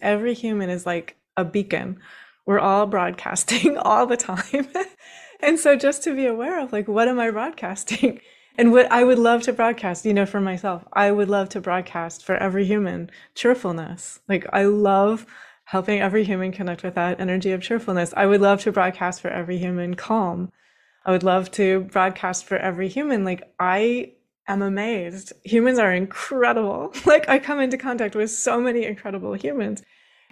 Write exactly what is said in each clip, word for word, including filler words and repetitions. Every human is like a beacon. We're all broadcasting all the time. And so just to be aware of like, what am I broadcasting? And what I would love to broadcast, you know, for myself, I would love to broadcast for every human cheerfulness. Like I love helping every human connect with that energy of cheerfulness. I would love to broadcast for every human calm. I would love to broadcast for every human. Like I am amazed. Humans are incredible. Like I come into contact with so many incredible humans.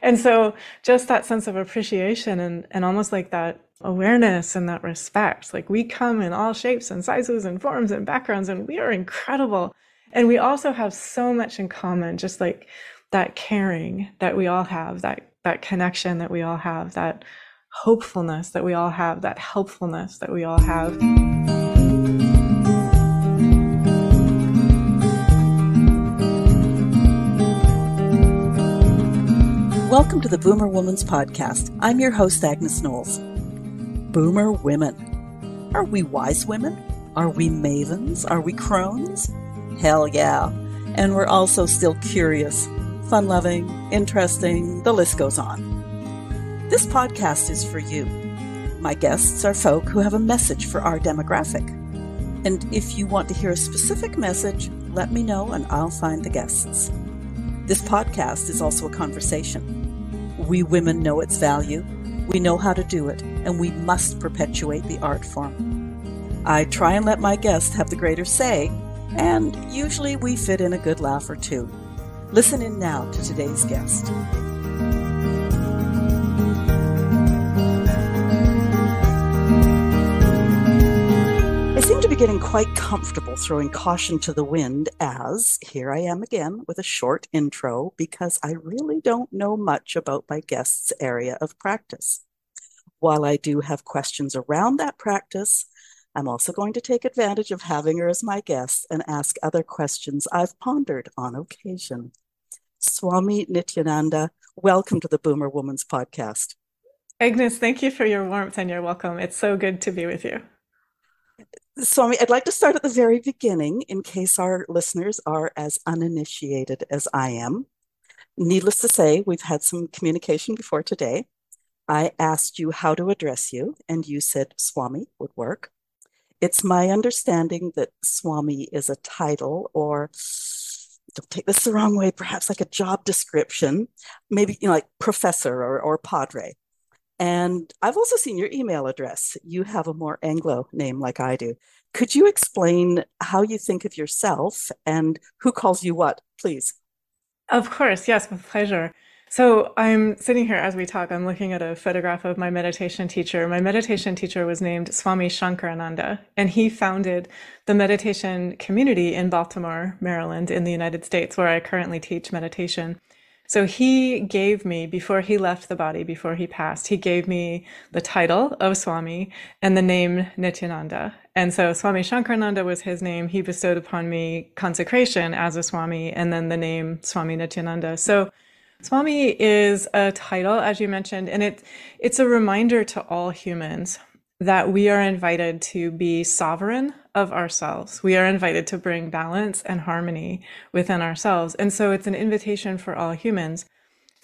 And so just that sense of appreciation and, and almost like that awareness and that respect, like we come in all shapes and sizes and forms and backgrounds, and we are incredible. And we also have so much in common, just like that caring that we all have, that, that connection that we all have, that hopefulness that we all have, that helpfulness that we all have. Welcome to the Boomer Woman's Podcast. I'm your host, Agnes Knowles. Boomer women. Are we wise women? Are we mavens? Are we crones? Hell yeah. And we're also still curious, fun-loving, interesting, the list goes on. This podcast is for you. My guests are folk who have a message for our demographic. And if you want to hear a specific message, let me know and I'll find the guests. This podcast is also a conversation. We women know its value, we know how to do it, and we must perpetuate the art form. I try and let my guests have the greater say, and usually we fit in a good laugh or two. Listen in now to today's guest. I seem to be getting quite comfortable throwing caution to the wind as here I am again with a short intro because I really don't know much about my guest's area of practice. While I do have questions around that practice, I'm also going to take advantage of having her as my guest and ask other questions I've pondered on occasion. Swami Nityananda, welcome to the Boomer Woman's Podcast. Agnes, thank you for your warmth and your welcome. It's so good to be with you. Swami, I'd like to start at the very beginning in case our listeners are as uninitiated as I am. Needless to say, we've had some communication before today. I asked you how to address you, and you said Swami would work. It's my understanding that Swami is a title or, don't take this the wrong way, perhaps like a job description, maybe you know, like professor or, or padre. And I've also seen your email address. You have a more Anglo name like I do. Could you explain how you think of yourself and who calls you what, please? Of course. Yes, with pleasure. So I'm sitting here as we talk. I'm looking at a photograph of my meditation teacher. My meditation teacher was named Swami Shankarananda, and he founded the meditation community in Baltimore, Maryland, in the United States, where I currently teach meditation. So he gave me, before he left the body, before he passed, he gave me the title of Swami and the name Nityananda. And so Swami Shankarananda was his name. He bestowed upon me consecration as a Swami and then the name Swami Nityananda. So Swami is a title, as you mentioned, and it, it's a reminder to all humans that we are invited to be sovereign of ourselves. We are invited to bring balance and harmony within ourselves. And so it's an invitation for all humans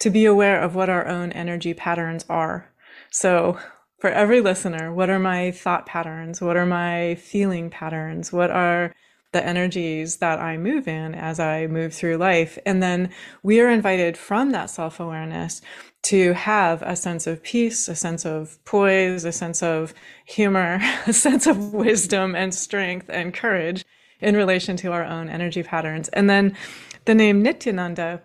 to be aware of what our own energy patterns are. So for every listener, what are my thought patterns? What are my feeling patterns? What are the energies that I move in as I move through life? And then we are invited from that self-awareness to have a sense of peace, a sense of poise, a sense of humor, a sense of wisdom and strength and courage in relation to our own energy patterns. And then the name Nityananda,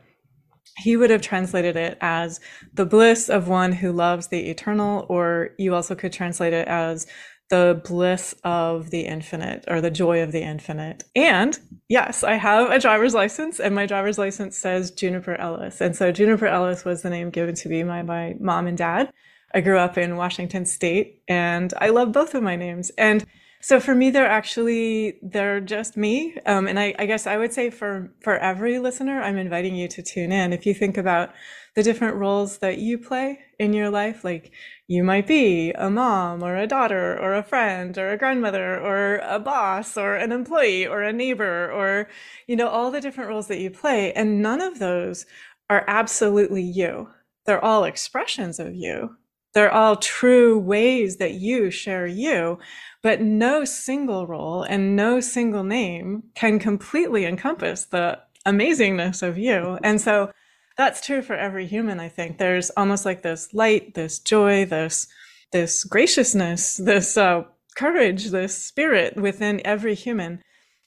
he would have translated it as the bliss of one who loves the eternal, or you also could translate it as the bliss of the infinite or the joy of the infinite. And yes, I have a driver's license, and my driver's license says Juniper Ellis. And so Juniper Ellis was the name given to me by my mom and dad. I grew up in Washington State, and I love both of my names. And so for me, they're actually, they're just me. Um, and I, I guess I would say for, for every listener, I'm inviting you to tune in. If you think about the different roles that you play in your life, like you might be a mom or a daughter or a friend or a grandmother or a boss or an employee or a neighbor or, you know, all the different roles that you play. And none of those are absolutely you. They're all expressions of you. They're all true ways that you share you, but no single role and no single name can completely encompass the amazingness of you. And so that's true for every human, I think. There's almost like this light, this joy, this, this graciousness, this uh, courage, this spirit within every human.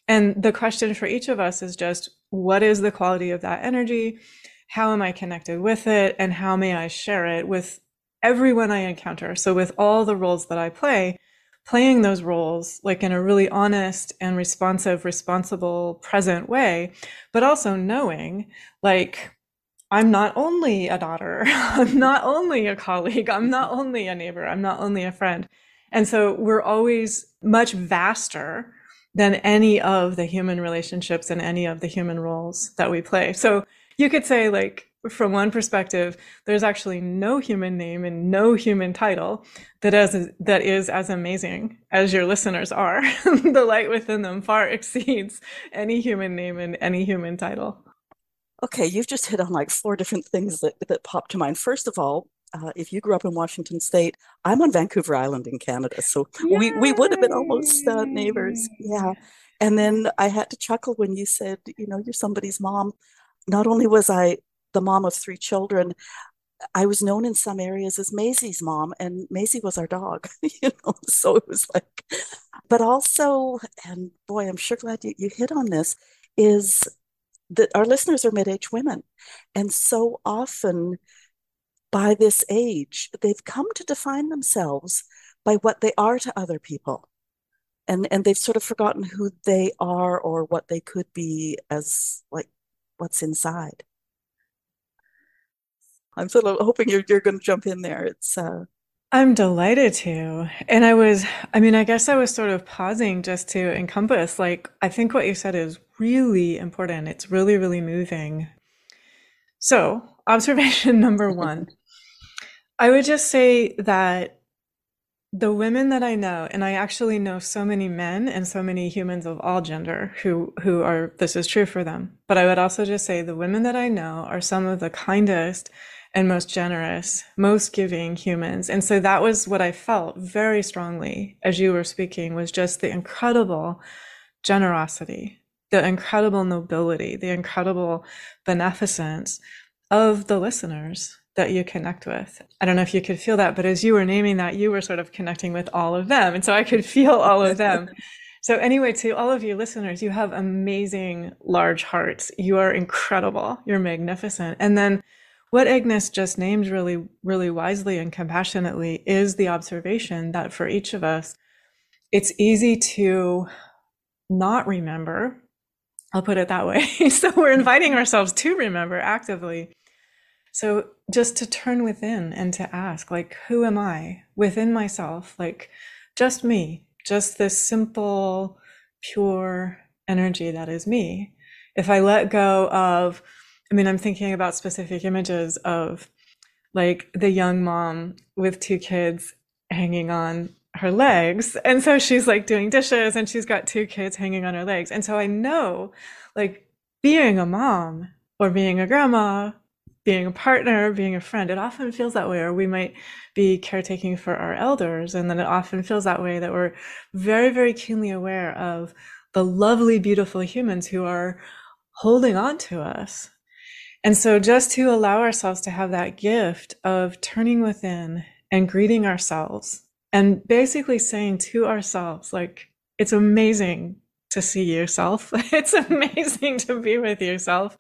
And the question for each of us is just, what is the quality of that energy? How am I connected with it? And how may I share it with everyone I encounter? So with all the roles that I play, playing those roles like in a really honest and responsive, responsible, present way, but also knowing like, I'm not only a daughter, I'm not only a colleague, I'm not only a neighbor, I'm not only a friend. And so we're always much vaster than any of the human relationships and any of the human roles that we play. So you could say, like, from one perspective, there's actually no human name and no human title that is, that is as amazing as your listeners are. The light within them far exceeds any human name and any human title. Okay, you've just hit on like four different things that, that pop to mind. First of all, uh, if you grew up in Washington State, I'm on Vancouver Island in Canada, so we, we would have been almost uh, neighbors. Yeah. And then I had to chuckle when you said, you know, you're somebody's mom. Not only was I the mom of three children, I was known in some areas as Maisie's mom, and Maisie was our dog, you know, so it was like, but also, and boy, I'm sure glad you, you hit on this, is that our listeners are mid-age women. And so often by this age, they've come to define themselves by what they are to other people. And, and they've sort of forgotten who they are or what they could be as like what's inside. I'm sort of hoping you're, you're going to jump in there. It's uh... I'm delighted to. And I was, I mean, I guess I was sort of pausing just to encompass, like, I think what you said is really important. It's really, really moving. So observation number one, I would just say that the women that I know, and I actually know so many men and so many humans of all gender who, who are, this is true for them. But I would also just say the women that I know are some of the kindest and most generous, most giving humans. And so that was what I felt very strongly as you were speaking, was just the incredible generosity, the incredible nobility, the incredible beneficence of the listeners that you connect with. I don't know if you could feel that, but as you were naming that, you were sort of connecting with all of them. And so I could feel all of them. So anyway, to all of you listeners, you have amazing large hearts. You are incredible. You're magnificent. And then what Agnes just named really, really wisely and compassionately is the observation that for each of us, it's easy to not remember. I'll put it that way. So we're inviting ourselves to remember actively. So just to turn within and to ask, like, who am I within myself? Like, just me, just this simple, pure energy that is me. If I let go of, I mean, I'm thinking about specific images of like the young mom with two kids hanging on her legs. And so she's like doing dishes and she's got two kids hanging on her legs. And so I know, like, being a mom or being a grandma, being a partner, being a friend, it often feels that way. Or we might be caretaking for our elders. And then it often feels that way, that we're very, very keenly aware of the lovely, beautiful humans who are holding on to us. And so just to allow ourselves to have that gift of turning within and greeting ourselves and basically saying to ourselves, like, it's amazing to see yourself. It's amazing to be with yourself.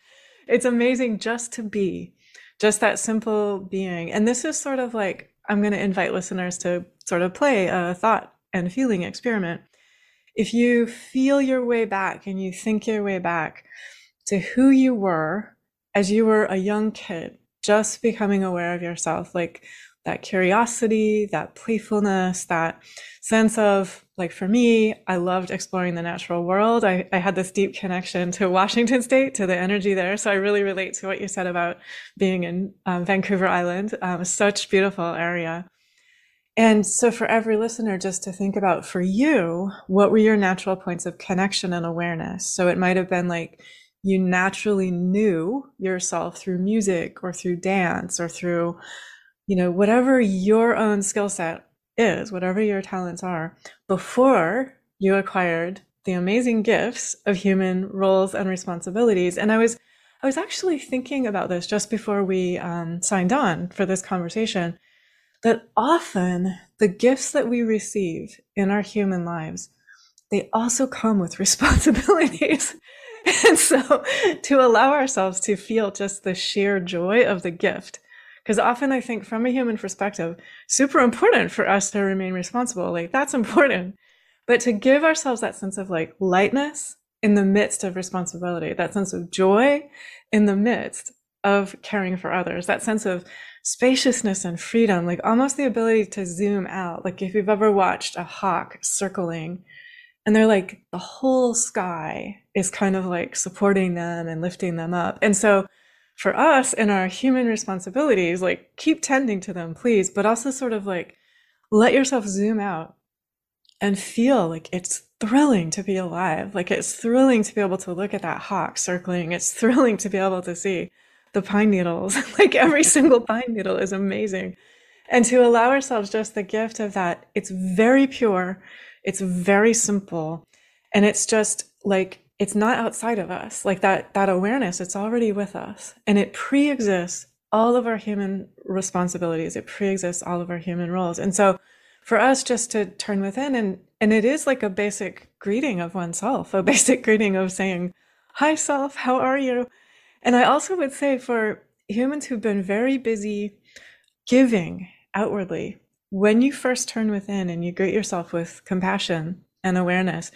It's amazing just to be, just that simple being. And this is sort of like, I'm going to invite listeners to sort of play a thought and feeling experiment. If you feel your way back and you think your way back to who you were as you were a young kid, just becoming aware of yourself, like that curiosity, that playfulness, that sense of, like, for me, I loved exploring the natural world. I, I had this deep connection to Washington State, to the energy there. So I really relate to what you said about being in um, Vancouver Island, um, such beautiful area. And so for every listener, just to think about for you, what were your natural points of connection and awareness? So it might have been like you naturally knew yourself through music or through dance or through, you know, whatever your own skill set is, whatever your talents are, before you acquired the amazing gifts of human roles and responsibilities. And I was I was actually thinking about this just before we um, signed on for this conversation, that often the gifts that we receive in our human lives, they also come with responsibilities. And so to allow ourselves to feel just the sheer joy of the gift, because often I think from a human perspective, super important for us to remain responsible, like that's important. But to give ourselves that sense of like lightness in the midst of responsibility, that sense of joy in the midst of caring for others, that sense of spaciousness and freedom, like almost the ability to zoom out. Like if you've ever watched a hawk circling, and they're like, the whole sky is kind of like supporting them and lifting them up. And so for us in our human responsibilities, like keep tending to them, please, but also sort of like let yourself zoom out and feel like it's thrilling to be alive. Like it's thrilling to be able to look at that hawk circling. It's thrilling to be able to see the pine needles. Like every single pine needle is amazing. And to allow ourselves just the gift of that, it's very pure. It's very simple. And it's just like, it's not outside of us. Like that, that awareness, it's already with us. And it pre-exists all of our human responsibilities. It pre-exists all of our human roles. And so for us just to turn within, and, and it is like a basic greeting of oneself, a basic greeting of saying, hi self, how are you? And I also would say for humans who've been very busy giving outwardly, when you first turn within and you greet yourself with compassion and awareness,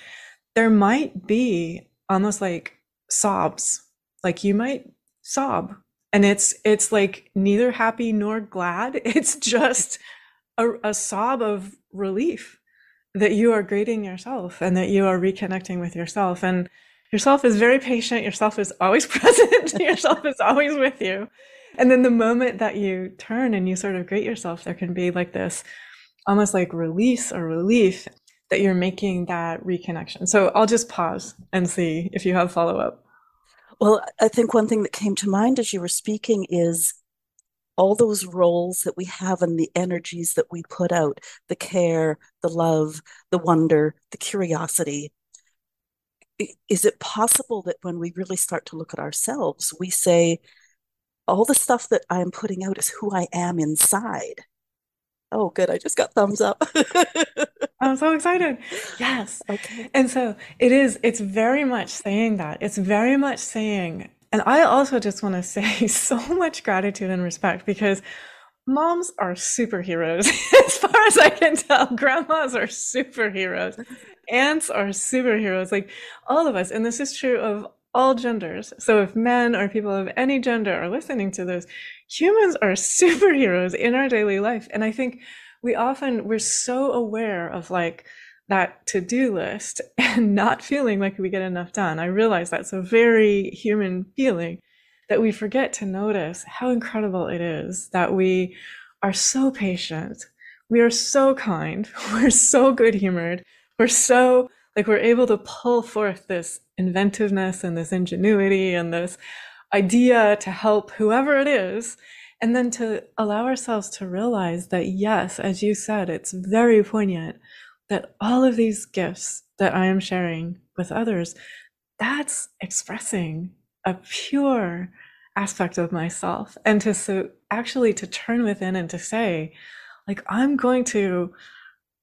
there might be almost like sobs, like you might sob. And it's it's like neither happy nor glad. It's just a, a sob of relief that you are greeting yourself and that you are reconnecting with yourself. And yourself is very patient. Yourself is always present. Yourself is always with you. And then the moment that you turn and you sort of greet yourself, there can be like this almost like release or relief that you're making that reconnection. So I'll just pause and see if you have follow-up. Well, I think one thing that came to mind as you were speaking is all those roles that we have and the energies that we put out, the care, the love, the wonder, the curiosity. Is it possible that when we really start to look at ourselves, we say, all the stuff that I'm putting out is who I am inside. Oh, good. I just got thumbs up. I'm so excited. Yes. Okay. And so it is, it's very much saying that. It's very much saying, and I also just want to say so much gratitude and respect, because moms are superheroes. As far as I can tell, grandmas are superheroes. Aunts are superheroes. Like all of us. And this is true of all genders. So if men or people of any gender are listening to this, humans are superheroes in our daily life. And I think we often, we're so aware of like that to-do list and not feeling like we get enough done. I realize that's a very human feeling, that we forget to notice how incredible it is that we are so patient. We are so kind. We're so good-humored. We're so like we're able to pull forth this inventiveness and this ingenuity and this idea to help whoever it is. And then to allow ourselves to realize that, yes, as you said, it's very poignant that all of these gifts that I am sharing with others, that's expressing a pure aspect of myself. And to so actually to turn within and to say, like, I'm going to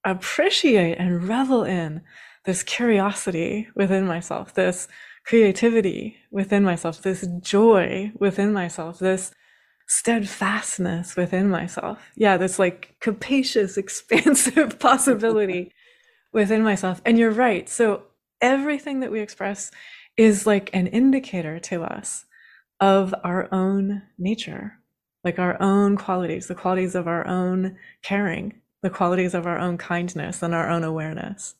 appreciate and revel in this curiosity within myself, this creativity within myself, this joy within myself, this steadfastness within myself. Yeah, this like capacious, expansive possibility within myself. And you're right. So everything that we express is like an indicator to us of our own nature, like our own qualities, the qualities of our own caring, the qualities of our own kindness and our own awareness.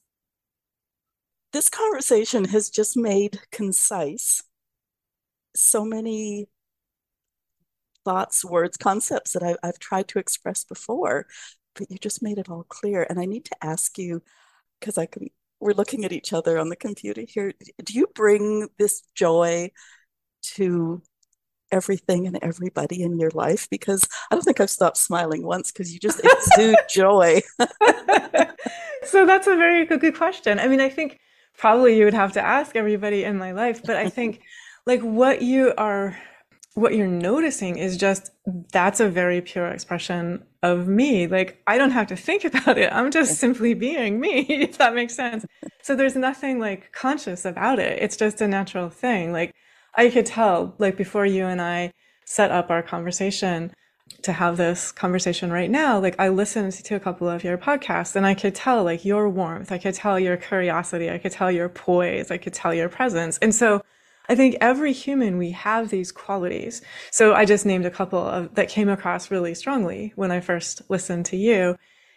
This conversation has just made concise so many thoughts, words, concepts that I, I've tried to express before, but you just made it all clear. And I need to ask you, because I can we're looking at each other on the computer here. Do you bring this joy to everything and everybody in your life? Because I don't think I've stopped smiling once, because you just exude joy. So that's a very good, good question. I mean, I think probably you would have to ask everybody in my life, but I think like what you are, what you're noticing is just, that's a very pure expression of me. Like, I don't have to think about it. I'm just simply being me, if that makes sense. So there's nothing like conscious about it. It's just a natural thing. Like, I could tell, like before you and I set up our conversation to have this conversation right now, like I listened to a couple of your podcasts and I could tell like your warmth, I could tell your curiosity, I could tell your poise, I could tell your presence. And so I think every human, we have these qualities. So I just named a couple of that came across really strongly when I first listened to you.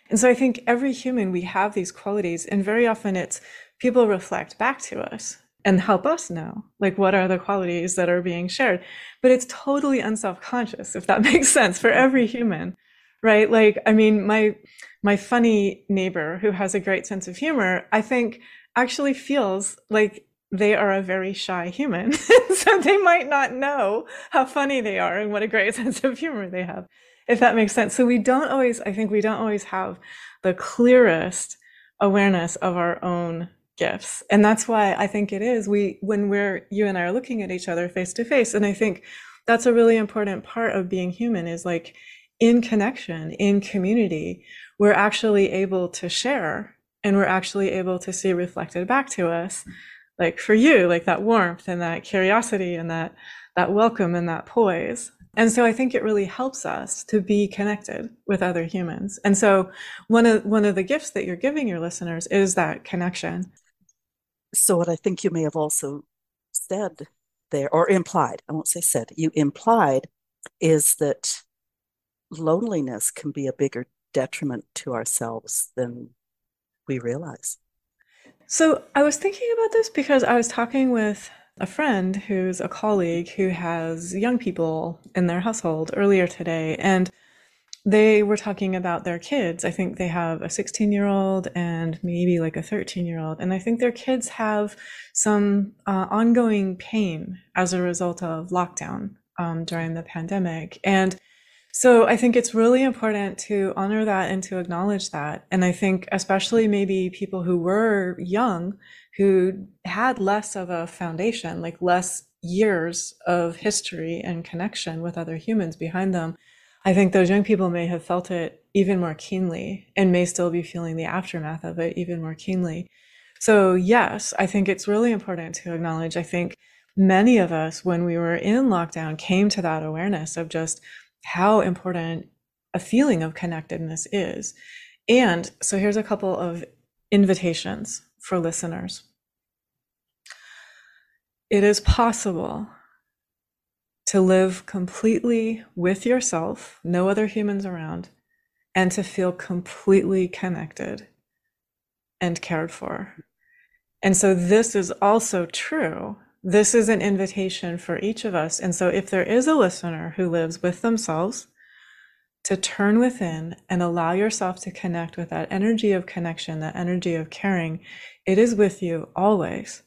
And so I think every human, we have these qualities, and very often it's people reflect back to us and help us know, like, what are the qualities that are being shared? But it's totally unselfconscious, if that makes sense, for every human, right? Like, I mean, my my funny neighbor who has a great sense of humor, I think actually feels like they are a very shy human. So they might not know how funny they are and what a great sense of humor they have, if that makes sense. So we don't always, I think we don't always have the clearest awareness of our own gifts. And that's why I think it is we when we're you and I are looking at each other face to face. And I think that's a really important part of being human, is like in connection, in community, we're actually able to share, and we're actually able to see reflected back to us, like for you, like that warmth and that curiosity and that that welcome and that poise. And so I think it really helps us to be connected with other humans. And so one of one of the gifts that you're giving your listeners is that connection. So what I think you may have also said there, or implied, I won't say said, you implied, is that loneliness can be a bigger detriment to ourselves than we realize. So I was thinking about this because I was talking with a friend who's a colleague who has young people in their household earlier today, and they were talking about their kids. I think they have a sixteen year old and maybe like a thirteen year old. And I think their kids have some uh, ongoing pain as a result of lockdown um, during the pandemic. And so I think it's really important to honor that and to acknowledge that. And I think especially maybe people who were young, who had less of a foundation, like less years of history and connection with other humans behind them, I think those young people may have felt it even more keenly, and may still be feeling the aftermath of it even more keenly. So yes, I think it's really important to acknowledge. I think many of us, when we were in lockdown, came to that awareness of just how important a feeling of connectedness is. And so here's a couple of invitations for listeners. It is possible to live completely with yourself, no other humans around, and to feel completely connected and cared for. And so this is also true. This is an invitation for each of us. And so if there is a listener who lives with themselves, to turn within and allow yourself to connect with that energy of connection, that energy of caring. It is with you always,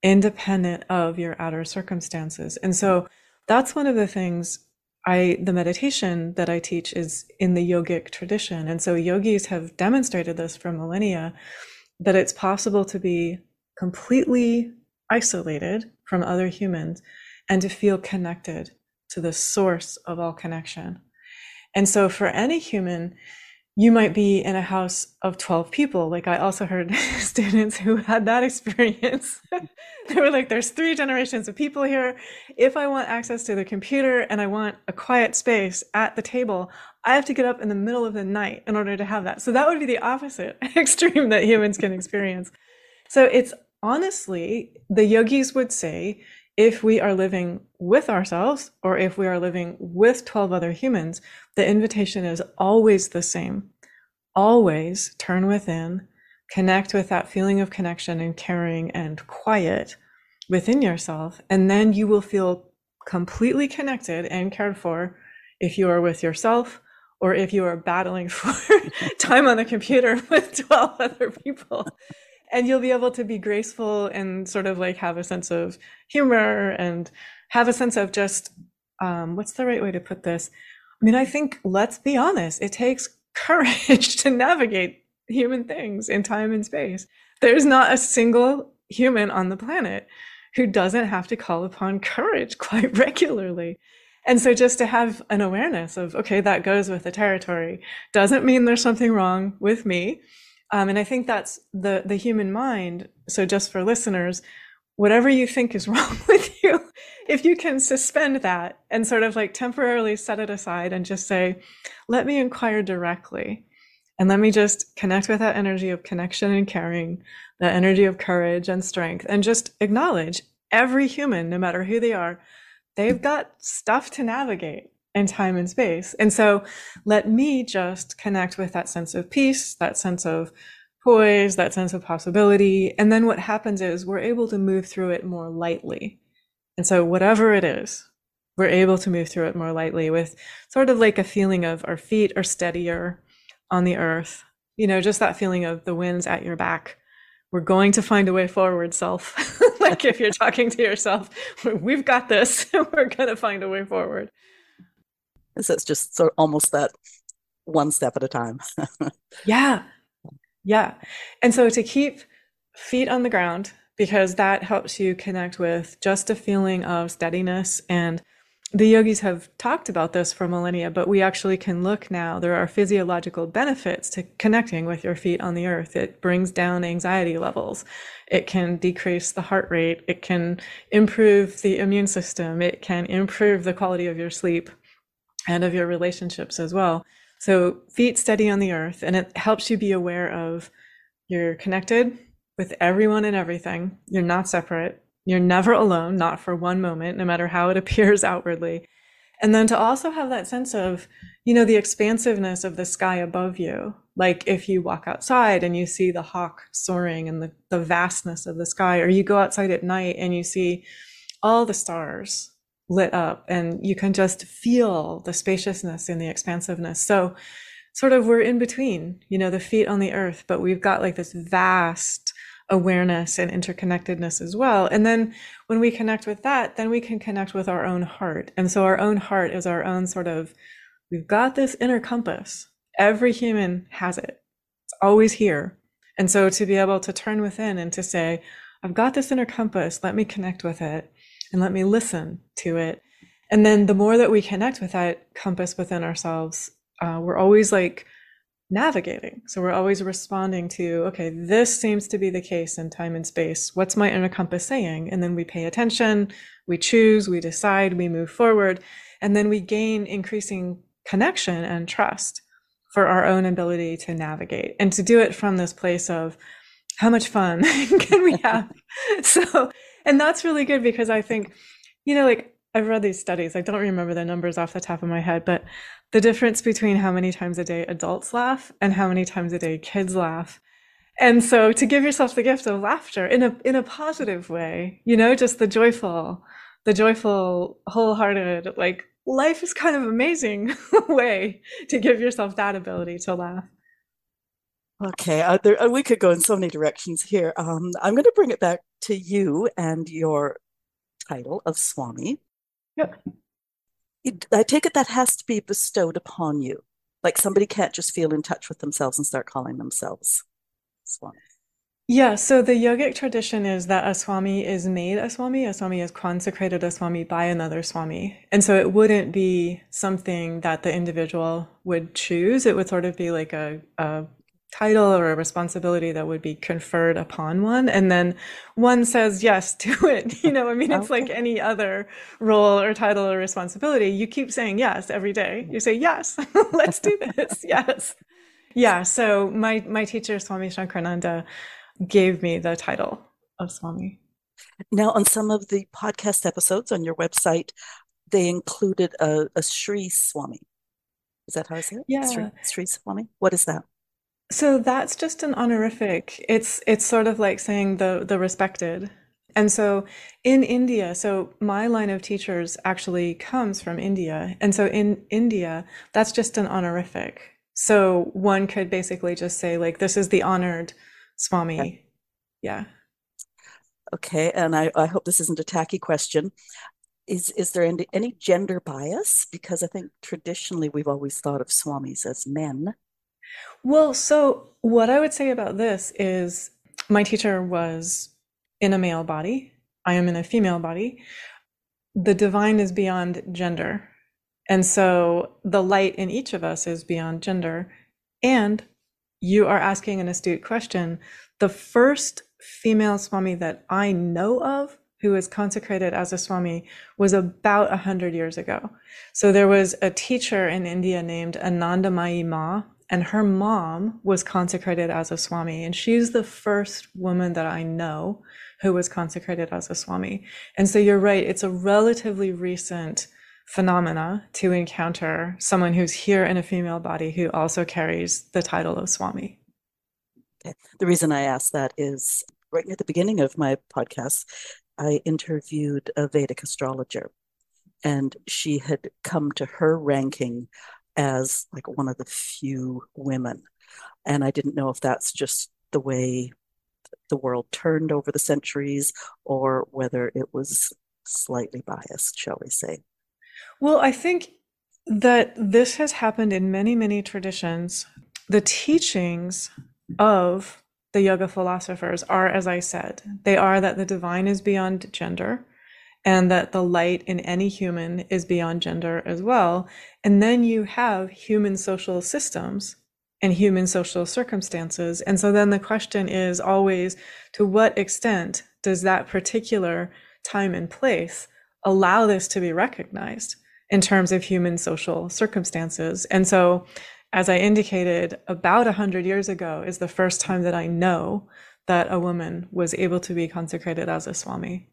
independent of your outer circumstances. And so that's one of the things I, the meditation that I teach is in the yogic tradition. And so yogis have demonstrated this for millennia, that it's possible to be completely isolated from other humans and to feel connected to the source of all connection. And so for any human, you might be in a house of twelve people. Like I also heard students who had that experience. They were like, there's three generations of people here. If I want access to the computer and I want a quiet space at the table, I have to get up in the middle of the night in order to have that. So that would be the opposite extreme that humans can experience. So it's honestly, the yogis would say, if we are living with ourselves, or if we are living with twelve other humans, the invitation is always the same. Always turn within, connect with that feeling of connection and caring and quiet within yourself, and then you will feel completely connected and cared for if you are with yourself, or if you are battling for time on the computer with twelve other people. and you'll be able to be graceful and sort of like have a sense of humor and have a sense of just, um, what's the right way to put this? I mean, I think, let's be honest, it takes courage to navigate human things in time and space. There's not a single human on the planet who doesn't have to call upon courage quite regularly. And so just to have an awareness of, okay, that goes with the territory, doesn't mean there's something wrong with me. Um, and I think that's the, the human mind. So just for listeners, whatever you think is wrong with you, if you can suspend that and sort of like temporarily set it aside and just say, let me inquire directly and let me just connect with that energy of connection and caring, the energy of courage and strength, and just acknowledge every human, no matter who they are, they've got stuff to navigate in time and space. And so let me just connect with that sense of peace, that sense of poise, that sense of possibility. And then what happens is we're able to move through it more lightly. And so whatever it is, we're able to move through it more lightly with sort of like a feeling of our feet are steadier on the earth, you know, just that feeling of the wind's at your back. We're going to find a way forward, self. Like if you're talking to yourself, we've got this, we're going to find a way forward. So it's just sort of almost that one step at a time. Yeah. Yeah. And so to keep feet on the ground, because that helps you connect with just a feeling of steadiness. And the yogis have talked about this for millennia, but we actually can look now. There are physiological benefits to connecting with your feet on the earth. It brings down anxiety levels. It can decrease the heart rate. It can improve the immune system. It can improve the quality of your sleep and of your relationships as well. So feet steady on the earth, and it helps you be aware of you're connected with everyone and everything. You're not separate. You're never alone, not for one moment, no matter how it appears outwardly. And then to also have that sense of, you know, the expansiveness of the sky above you. Like if you walk outside and you see the hawk soaring and the, the vastness of the sky, or you go outside at night and you see all the stars lit up and you can just feel the spaciousness and the expansiveness. So sort of we're in between, you know, the feet on the earth, but we've got like this vast awareness and interconnectedness as well. And then when we connect with that, then we can connect with our own heart. And so our own heart is our own sort of, we've got this inner compass. Every human has it. It's always here. And so to be able to turn within and to say, I've got this inner compass, let me connect with it and let me listen to it. And then the more that we connect with that compass within ourselves, uh, we're always like navigating. So we're always responding to, okay, this seems to be the case in time and space. What's my inner compass saying? And then we pay attention, we choose, we decide, we move forward, and then we gain increasing connection and trust for our own ability to navigate and to do it from this place of how much fun can we have? So, and that's really good because I think, you know, like I've read these studies, I don't remember the numbers off the top of my head, but the difference between how many times a day adults laugh and how many times a day kids laugh. And so to give yourself the gift of laughter in a in a positive way, you know, just the joyful, the joyful, wholehearted, like life is kind of amazing way to give yourself that ability to laugh. Okay, uh, there, uh, we could go in so many directions here. Um, I'm going to bring it back to you and your title of Swami. Yep. I take it that has to be bestowed upon you. Like somebody can't just feel in touch with themselves and start calling themselves Swami. Yeah, so the yogic tradition is that a Swami is made a Swami, a Swami is consecrated a Swami by another Swami. And so it wouldn't be something that the individual would choose. It would sort of be like a, a title or a responsibility that would be conferred upon one, and then one says yes to it. You know, I mean, it's okay. Like any other role or title or responsibility. You keep saying yes every day. You say yes, let's do this. Yes, yeah. So my my teacher Swami Shankarananda gave me the title of Swami. Now, on some of the podcast episodes on your website, they included a, a Sri Swami. Is that how I say it? Yeah, Sri, Sri Swami. What is that? So that's just an honorific. It's it's sort of like saying the the respected. And so in India, so my line of teachers actually comes from India. And so in India, that's just an honorific. So one could basically just say like, this is the honored Swami. Okay. Yeah. Okay. And I, I hope this isn't a tacky question. Is is there any, any gender bias? Because I think traditionally we've always thought of swamis as men. Well, so what I would say about this is my teacher was in a male body. I am in a female body. The divine is beyond gender. And so the light in each of us is beyond gender. And you are asking an astute question. The first female Swami that I know of who was consecrated as a Swami was about a hundred years ago. So there was a teacher in India named Anandamayi Ma, and her mom was consecrated as a Swami. And she's the first woman that I know who was consecrated as a Swami. And so you're right, it's a relatively recent phenomena to encounter someone who's here in a female body who also carries the title of Swami. The reason I asked that is right at the beginning of my podcast, I interviewed a Vedic astrologer, and she had come to her ranking as like one of the few women. And I didn't know if that's just the way the world turned over the centuries or whether it was slightly biased, shall we say. Well, I think that this has happened in many, many traditions. The teachings of the yoga philosophers are, as I said, they are that the divine is beyond gender and that the light in any human is beyond gender as well. And then you have human social systems and human social circumstances. And so then the question is always, to what extent does that particular time and place allow this to be recognized in terms of human social circumstances? And so, as I indicated, about a hundred years ago is the first time that I know that a woman was able to be consecrated as a Swami.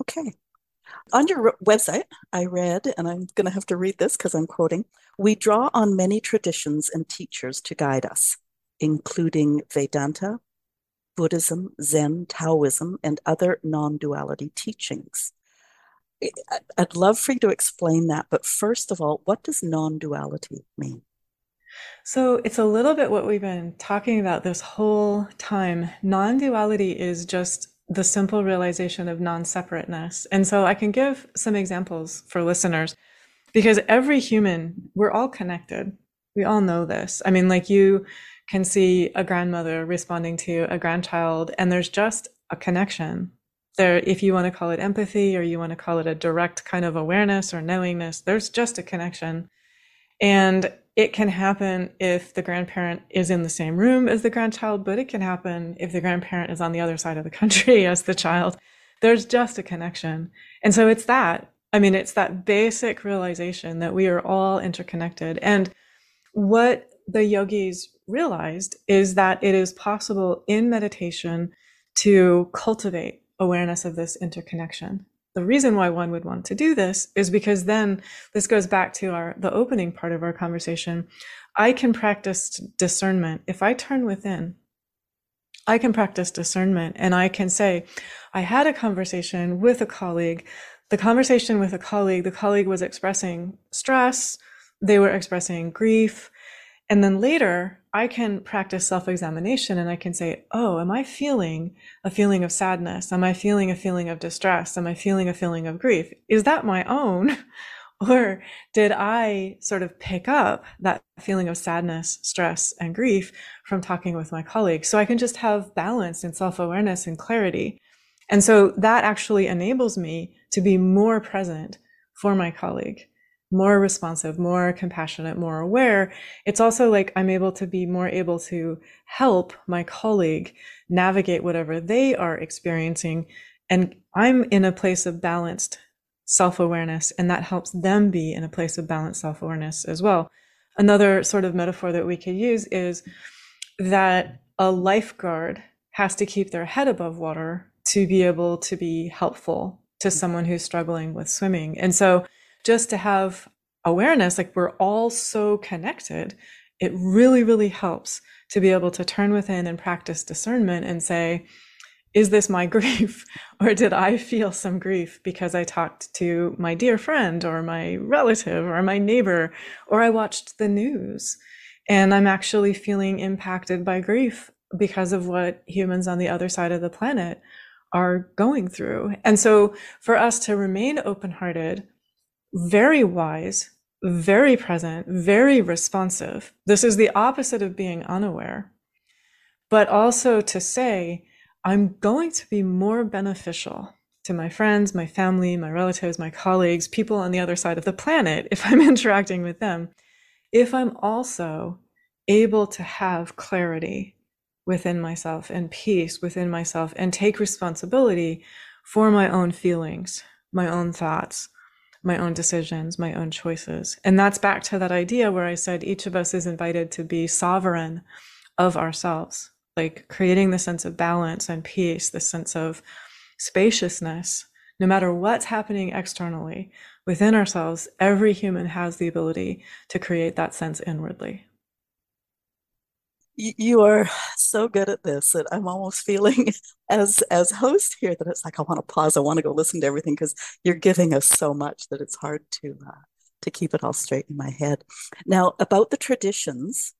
Okay. On your website, I read, and I'm going to have to read this because I'm quoting, "We draw on many traditions and teachers to guide us, including Vedanta, Buddhism, Zen, Taoism, and other non-duality teachings." I'd love for you to explain that, but first of all, what does non-duality mean? So it's a little bit what we've been talking about this whole time. Non-duality is just the simple realization of non-separateness. And so I can give some examples for listeners, because every human, we're all connected. We all know this. I mean, like you can see a grandmother responding to a grandchild, and there's just a connection. There, if you want to call it empathy or you want to call it a direct kind of awareness or knowingness, there's just a connection. And it can happen if the grandparent is in the same room as the grandchild, but it can happen if the grandparent is on the other side of the country as the child. There's just a connection. And so it's that, I mean, it's that basic realization that we are all interconnected. And what the yogis realized is that it is possible in meditation to cultivate awareness of this interconnection. The reason why one would want to do this is because then this goes back to our the opening part of our conversation. I can practice discernment. If I turn within, I can practice discernment, and I can say, I had a conversation with a colleague. The conversation with a colleague, the colleague was expressing stress, they were expressing grief. And then later, I can practice self-examination, and I can say, oh, am I feeling a feeling of sadness? Am I feeling a feeling of distress? Am I feeling a feeling of grief? Is that my own? Or did I sort of pick up that feeling of sadness, stress, and grief from talking with my colleague? So I can just have balance and self-awareness and clarity. And so that actually enables me to be more present for my colleague, more responsive, more compassionate, more aware. It's also like I'm able to be more able to help my colleague navigate whatever they are experiencing. And I'm in a place of balanced self-awareness, and that helps them be in a place of balanced self-awareness as well. Another sort of metaphor that we could use is that a lifeguard has to keep their head above water to be able to be helpful to someone who's struggling with swimming. And so just to have awareness, like we're all so connected, it really, really helps to be able to turn within and practice discernment and say, is this my grief? Or did I feel some grief because I talked to my dear friend or my relative or my neighbor, or I watched the news and I'm actually feeling impacted by grief because of what humans on the other side of the planet are going through. And so for us to remain open-hearted, very wise, very present, very responsive, this is the opposite of being unaware, but also to say, I'm going to be more beneficial to my friends, my family, my relatives, my colleagues, people on the other side of the planet, if I'm interacting with them, if I'm also able to have clarity within myself and peace within myself and take responsibility for my own feelings, my own thoughts, my own decisions, my own choices. And that's back to that idea where I said each of us is invited to be sovereign of ourselves, like creating the sense of balance and peace, the sense of spaciousness. No matter what's happening externally within ourselves, every human has the ability to create that sense inwardly. You are so good at this that I'm almost feeling as as host here that it's like, I want to pause. I want to go listen to everything because you're giving us so much that it's hard to uh, to keep it all straight in my head. Now, about the traditions,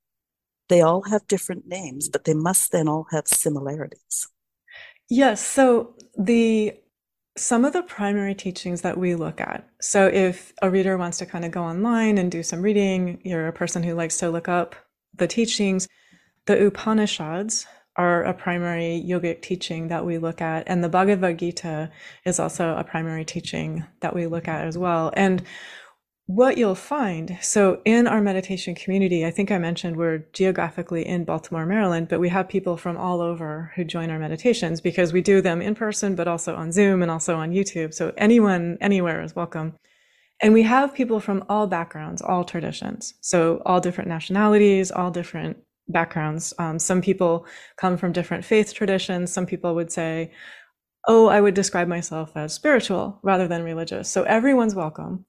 they all have different names, but they must then all have similarities. Yes. So the some of the primary teachings that we look at. So if a reader wants to kind of go online and do some reading, you're a person who likes to look up the teachings. The Upanishads are a primary yogic teaching that we look at, and the Bhagavad Gita is also a primary teaching that we look at as well. And what you'll find, so in our meditation community, I think I mentioned we're geographically in Baltimore, Maryland, but we have people from all over who join our meditations because we do them in person, but also on Zoom and also on YouTube. So anyone, anywhere is welcome. And we have people from all backgrounds, all traditions. So all different nationalities, all different backgrounds. Um, some people come from different faith traditions. Some people would say, oh, I would describe myself as spiritual rather than religious. So everyone's welcome.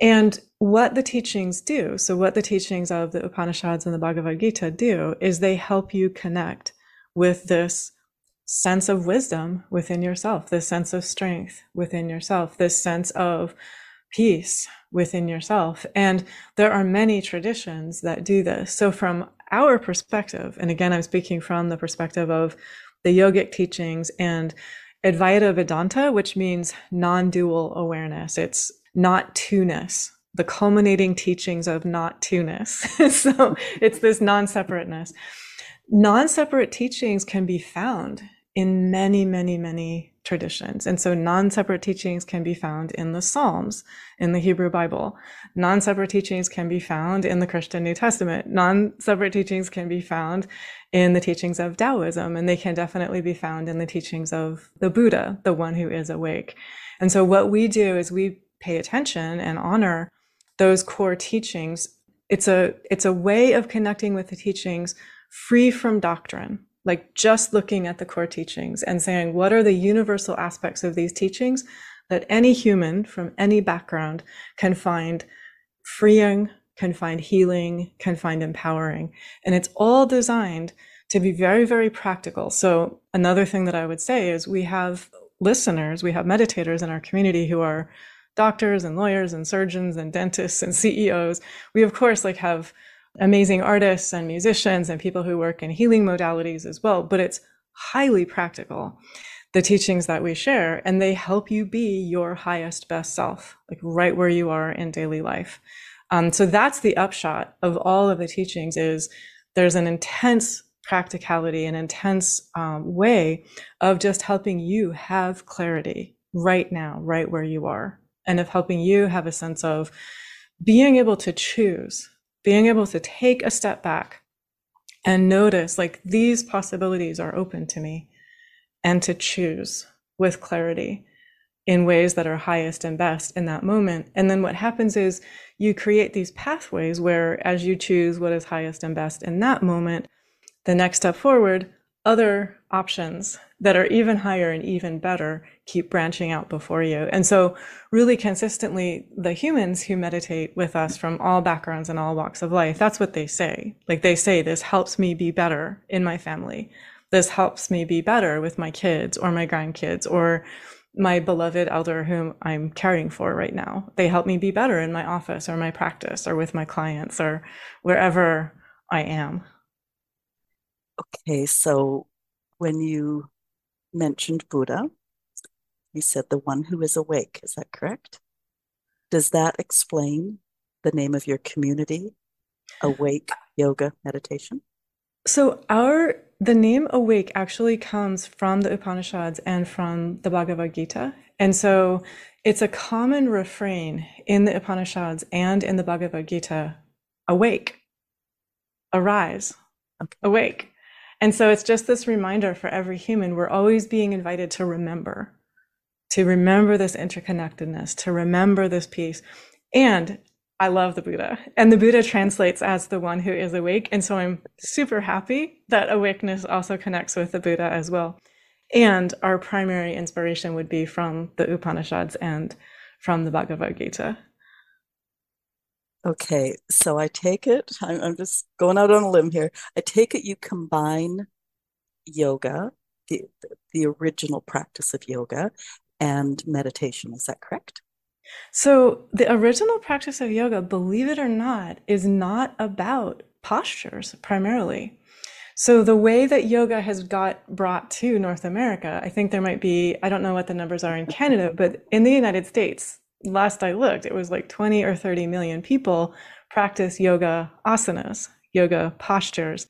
And what the teachings do, so what the teachings of the Upanishads and the Bhagavad Gita do, is they help you connect with this sense of wisdom within yourself, this sense of strength within yourself, this sense of peace within yourself. And there are many traditions that do this. So from our perspective, and again, I'm speaking from the perspective of the yogic teachings and Advaita Vedanta, which means non-dual awareness. It's not two-ness, the culminating teachings of not two-ness. So it's this non-separateness. Non-separate teachings can be found in many, many, many traditions. And so non-separate teachings can be found in the Psalms, in the Hebrew Bible. Non-separate teachings can be found in the Christian New Testament. Non-separate teachings can be found in the teachings of Taoism, and they can definitely be found in the teachings of the Buddha, the one who is awake. And so what we do is we pay attention and honor those core teachings. It's a, it's a way of connecting with the teachings free from doctrine. Like just looking at the core teachings and saying, what are the universal aspects of these teachings that any human from any background can find freeing, can find healing, can find empowering? And it's all designed to be very, very practical. So another thing that I would say is we have listeners, we have meditators in our community who are doctors and lawyers and surgeons and dentists and C E Os. We, of course, like have amazing artists and musicians and people who work in healing modalities as well, but it's highly practical, the teachings that we share, and they help you be your highest, best self, like right where you are in daily life. Um, so that's the upshot of all of the teachings, is there's an intense practicality, an intense um, way of just helping you have clarity right now, right where you are, and of helping you have a sense of being able to choose, being able to take a step back and notice, like, these possibilities are open to me, and to choose with clarity in ways that are highest and best in that moment. And then what happens is you create these pathways where, as you choose what is highest and best in that moment, the next step forward, other options that are even higher and even better keep branching out before you. And so really consistently, the humans who meditate with us from all backgrounds and all walks of life, that's what they say. Like they say, this helps me be better in my family. This helps me be better with my kids or my grandkids or my beloved elder whom I'm caring for right now. They help me be better in my office or my practice or with my clients or wherever I am. Okay, so when you mentioned Buddha, you said the one who is awake, is that correct? Does that explain the name of your community, Awake Yoga Meditation? So our the name Awake actually comes from the Upanishads and from the Bhagavad Gita. And so it's a common refrain in the Upanishads and in the Bhagavad Gita, awake, arise, okay. awake. And so it's just this reminder for every human, we're always being invited to remember, to remember this interconnectedness, to remember this peace. And I love the Buddha, and the Buddha translates as the one who is awake. And so I'm super happy that awakeness also connects with the Buddha as well. And our primary inspiration would be from the Upanishads and from the Bhagavad Gita. Okay, so I take it, I'm, I'm just going out on a limb here. I take it you combine yoga, the, the original practice of yoga, and meditation. Is that correct? So the original practice of yoga, believe it or not, is not about postures primarily. So the way that yoga has got brought to North America, I think there might be, I don't know what the numbers are in Canada, but in the United States, last I looked, it was like twenty or thirty million people practice yoga asanas, yoga postures.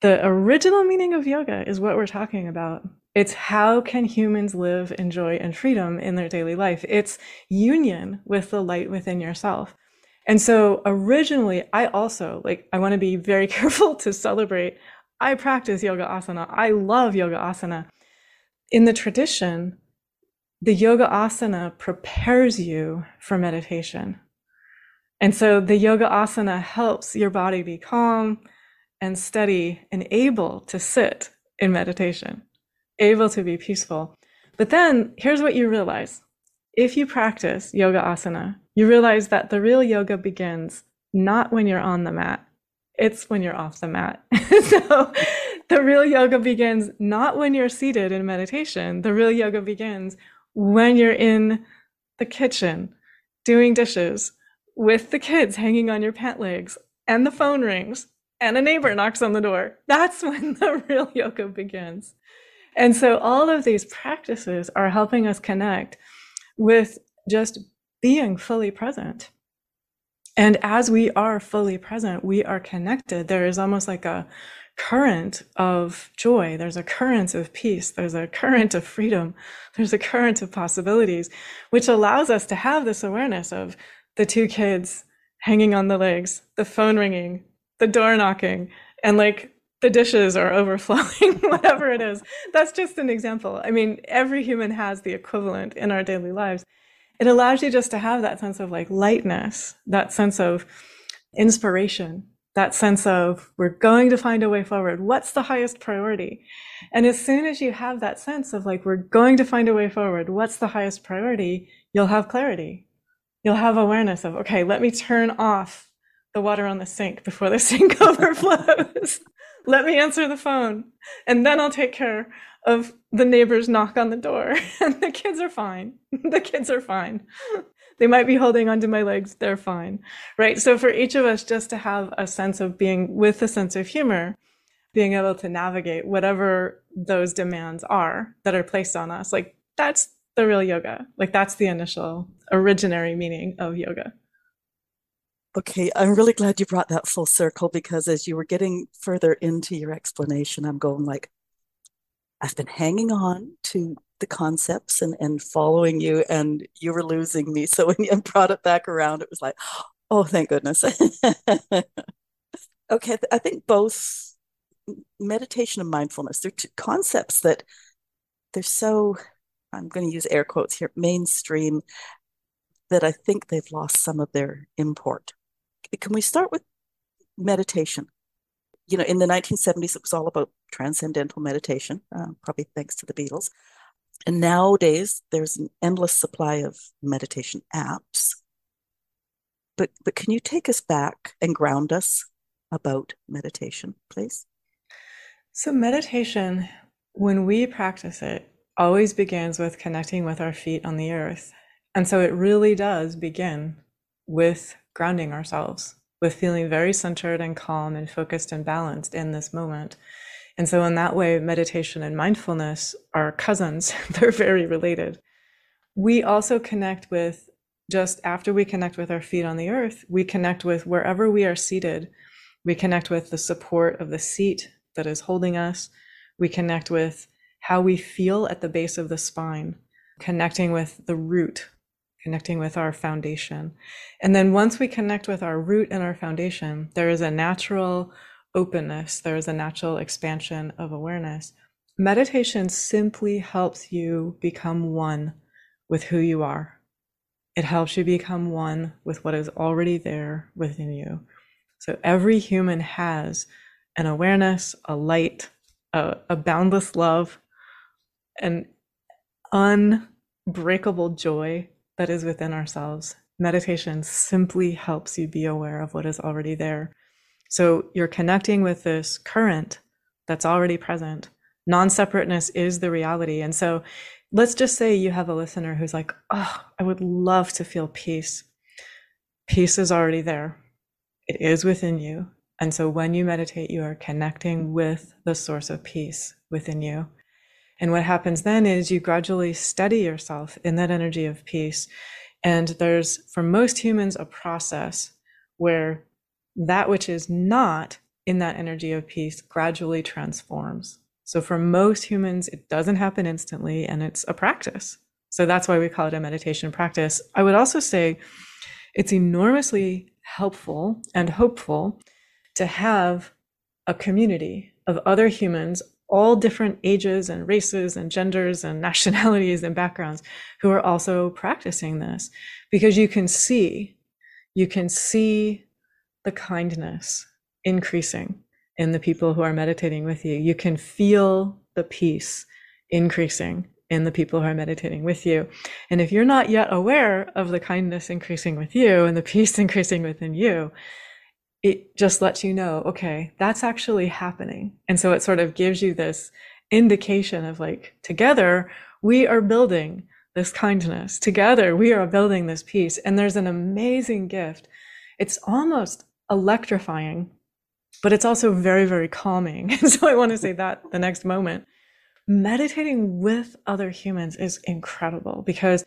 The original meaning of yoga is what we're talking about. It's how can humans live in joy and freedom in their daily life. It's union with the light within yourself. And so originally, I also, like, I want to be very careful to celebrate. I practice yoga asana. I love yoga asana. In the tradition, the yoga asana prepares you for meditation. And so the yoga asana helps your body be calm and steady and able to sit in meditation, able to be peaceful. But then here's what you realize. If you practice yoga asana, you realize that the real yoga begins not when you're on the mat, it's when you're off the mat. So the real yoga begins not when you're seated in meditation, the real yoga begins when you're in the kitchen, doing dishes, with the kids hanging on your pant legs, and the phone rings, and a neighbor knocks on the door. That's when the real yoga begins. And so all of these practices are helping us connect with just being fully present. And as we are fully present, we are connected. There is almost like a current of joy. There's a current of peace. There's a current of freedom. There's a current of possibilities, which allows us to have this awareness of the two kids hanging on the legs, the phone ringing, the door knocking, and like the dishes are overflowing, whatever it is. That's just an example. I mean, every human has the equivalent in our daily lives. It allows you just to have that sense of like lightness, that sense of inspiration, that sense of we're going to find a way forward. What's the highest priority? And as soon as you have that sense of like, we're going to find a way forward, what's the highest priority? You'll have clarity. You'll have awareness of, okay, let me turn off the water on the sink before the sink overflows. Let me answer the phone, and then I'll take care of the neighbor's knock on the door. And the kids are fine. The kids are fine. They might be holding onto my legs. They're fine. Right. So for each of us, just to have a sense of being with a sense of humor, being able to navigate whatever those demands are that are placed on us, like that's the real yoga. Like that's the initial originary meaning of yoga. Okay, I'm really glad you brought that full circle, because as you were getting further into your explanation, I'm going like, I've been hanging on to the concepts and, and following you, and you were losing me. So when you brought it back around, it was like, oh, thank goodness. Okay, I think both meditation and mindfulness, they're two concepts that they're so, I'm going to use air quotes here, mainstream, that I think they've lost some of their import. Can we start with meditation? You know, in the nineteen seventies, it was all about transcendental meditation, uh, probably thanks to the Beatles. And nowadays, there's an endless supply of meditation apps. But, but can you take us back and ground us about meditation, please? So meditation, when we practice it, always begins with connecting with our feet on the earth. And so it really does begin with grounding ourselves with feeling very centered and calm and focused and balanced in this moment. And so in that way, meditation and mindfulness are cousins. They're very related. We also connect with, just after we connect with our feet on the earth, we connect with wherever we are seated. We connect with the support of the seat that is holding us. We connect with how we feel at the base of the spine, connecting with the root, connecting with our foundation. And then once we connect with our root and our foundation, there is a natural openness, there is a natural expansion of awareness. Meditation simply helps you become one with who you are. It helps you become one with what is already there within you. So every human has an awareness, a light, a, a boundless love, an unbreakable joy that is within ourselves. Meditation simply helps you be aware of what is already there. So you're connecting with this current that's already present. Non-separateness is the reality. And so let's just say you have a listener who's like, oh, I would love to feel peace. Peace is already there. It is within you. And so when you meditate, you are connecting with the source of peace within you. And what happens then is you gradually steady yourself in that energy of peace. And there's, for most humans, a process where that which is not in that energy of peace gradually transforms. So for most humans, it doesn't happen instantly, and it's a practice. So that's why we call it a meditation practice. I would also say it's enormously helpful and hopeful to have a community of other humans, all different ages and races and genders and nationalities and backgrounds, who are also practicing this, because you can see, you can see the kindness increasing in the people who are meditating with you. You can feel the peace increasing in the people who are meditating with you. And if you're not yet aware of the kindness increasing with you and the peace increasing within you, it just lets you know, okay, that's actually happening. And so it sort of gives you this indication of, like, together we are building this kindness. Together we are building this peace. And there's an amazing gift. It's almost electrifying, but it's also very, very calming. And so I want to say that the next moment. Meditating with other humans is incredible, because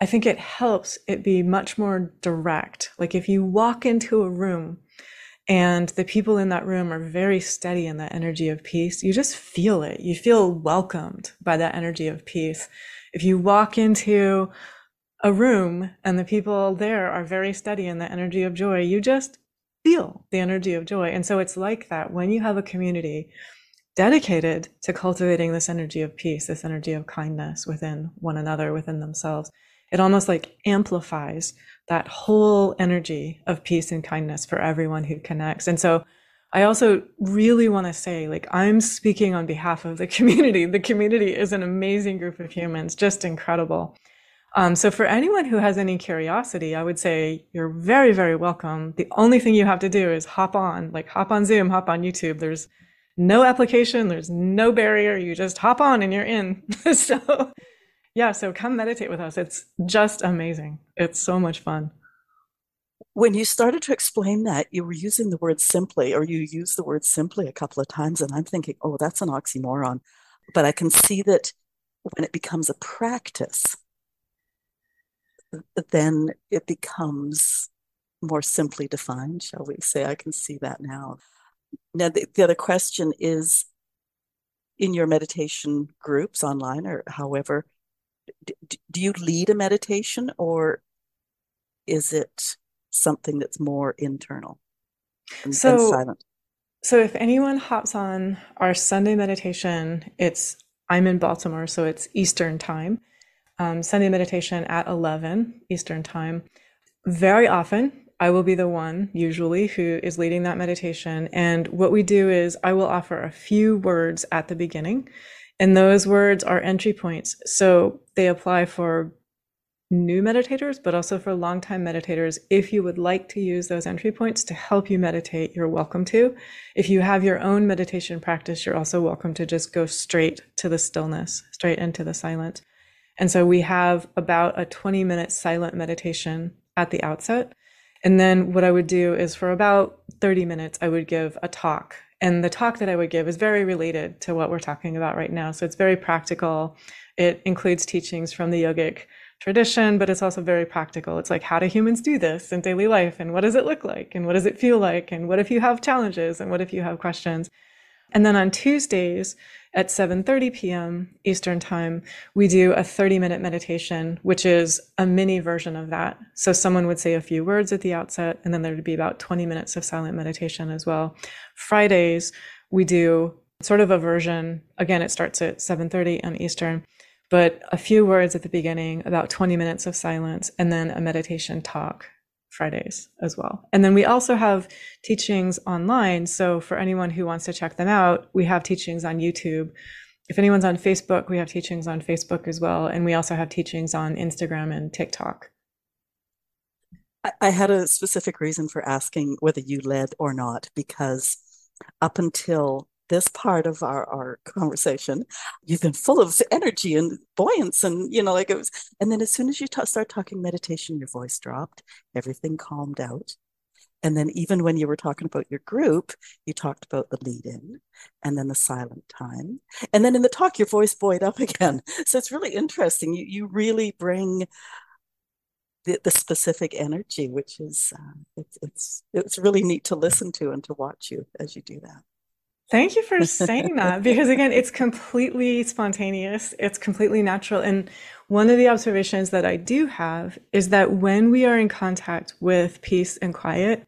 I think it helps it be much more direct. Like, if you walk into a room and the people in that room are very steady in that energy of peace, you just feel it. You feel welcomed by that energy of peace. If you walk into a room and the people there are very steady in the energy of joy, you just feel the energy of joy. And so it's like that when you have a community dedicated to cultivating this energy of peace, this energy of kindness within one another, within themselves, it almost like amplifies that whole energy of peace and kindness for everyone who connects. And so I also really want to say, like, I'm speaking on behalf of the community. The community is an amazing group of humans, just incredible. Um, so for anyone who has any curiosity, I would say you're very, very welcome. The only thing you have to do is hop on, like hop on Zoom, hop on YouTube. There's no application, there's no barrier. You just hop on and you're in. So yeah, so come meditate with us. It's just amazing. It's so much fun. When you started to explain that, you were using the word simply, or you used the word simply a couple of times. And I'm thinking, oh, that's an oxymoron. But I can see that when it becomes a practice, then it becomes more simply defined, shall we say. I can see that now. Now, the, the other question is, in your meditation groups online or however, d- do you lead a meditation, or is it something that's more internal and, so, and silent? So if anyone hops on our Sunday meditation, it's, I'm in Baltimore, so it's Eastern time. Um, Sunday meditation at eleven Eastern time. Very often, I will be the one usually who is leading that meditation. And what we do is I will offer a few words at the beginning, and those words are entry points. So they apply for new meditators, but also for longtime meditators. If you would like to use those entry points to help you meditate, you're welcome to. If you have your own meditation practice, you're also welcome to just go straight to the stillness, straight into the silence. And so we have about a twenty minute silent meditation at the outset. And then what I would do is for about thirty minutes, I would give a talk. And the talk that I would give is very related to what we're talking about right now. So it's very practical. It includes teachings from the yogic tradition, but it's also very practical. It's like, how do humans do this in daily life? And what does it look like? And what does it feel like? And what if you have challenges? And what if you have questions? And then on Tuesdays at seven thirty p.m. Eastern time, we do a thirty minute meditation, which is a mini version of that. So someone would say a few words at the outset, and then there would be about twenty minutes of silent meditation as well. Fridays, we do sort of a version. Again, it starts at seven thirty a.m. Eastern, but a few words at the beginning, about twenty minutes of silence, and then a meditation talk. Fridays as well. And then we also have teachings online. So for anyone who wants to check them out, we have teachings on YouTube. If anyone's on Facebook, we have teachings on Facebook as well. And we also have teachings on Instagram and TikTok. I had a specific reason for asking whether you led or not, because up until this part of our, our conversation, you've been full of energy and buoyance and, you know, like it was, and then as soon as you ta- start talking meditation, your voice dropped, everything calmed out. And then even when you were talking about your group, you talked about the lead-in and then the silent time. And then in the talk, your voice buoyed up again. So it's really interesting. You you really bring the, the specific energy, which is, uh, it's, it's, it's really neat to listen to and to watch you as you do that. Thank you for saying that, because again, it's completely spontaneous. It's completely natural. And one of the observations that I do have is that when we are in contact with peace and quiet,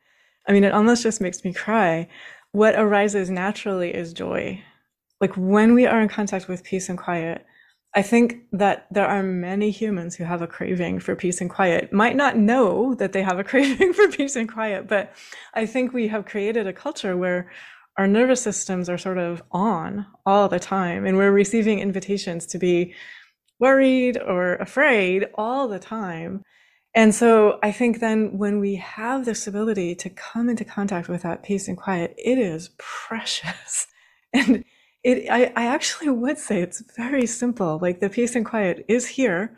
I mean, it almost just makes me cry. What arises naturally is joy. Like when we are in contact with peace and quiet, I think that there are many humans who have a craving for peace and quiet, might not know that they have a craving for peace and quiet, but I think we have created a culture where our nervous systems are sort of on all the time, and we're receiving invitations to be worried or afraid all the time. And so I think then when we have this ability to come into contact with that peace and quiet, it is precious. And it, I, I actually would say it's very simple. Like the peace and quiet is here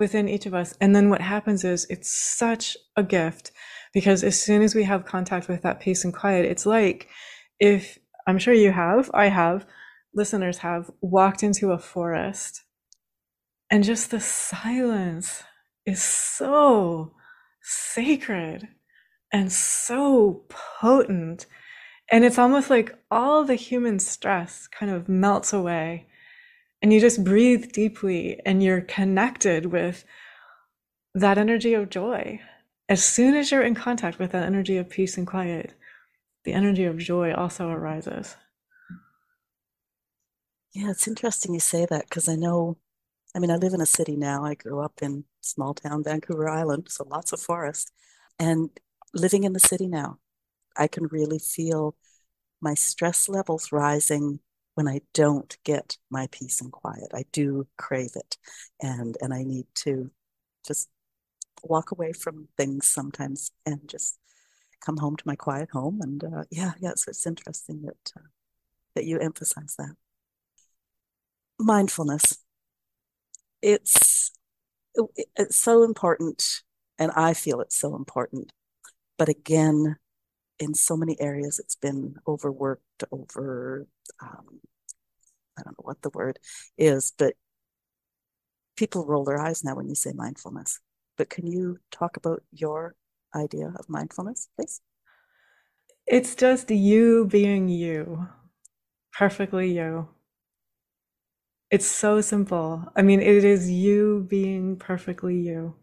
within each of us. And then what happens is it's such a gift, because as soon as we have contact with that peace and quiet, it's like, if I'm sure you have, I have, listeners have walked into a forest, and just the silence is so sacred and so potent. And it's almost like all the human stress kind of melts away, and you just breathe deeply and you're connected with that energy of joy. As soon as you're in contact with that energy of peace and quiet, the energy of joy also arises. Yeah, it's interesting you say that, because I know, I mean, I live in a city now. I grew up in small town Vancouver Island, so lots of forest. And living in the city now, I can really feel my stress levels rising when I don't get my peace and quiet. I do crave it, and and I need to just walk away from things sometimes and just come home to my quiet home. And uh, yeah, yeah, so it's interesting that uh, that you emphasize that. Mindfulness. It's, it, it's so important, and I feel it's so important. But again, in so many areas, it's been overworked, over, um, I don't know what the word is, but people roll their eyes now when you say mindfulness. But can you talk about your idea of mindfulness, please? It's just you being you, perfectly you. It's so simple. I mean, it is you being perfectly you.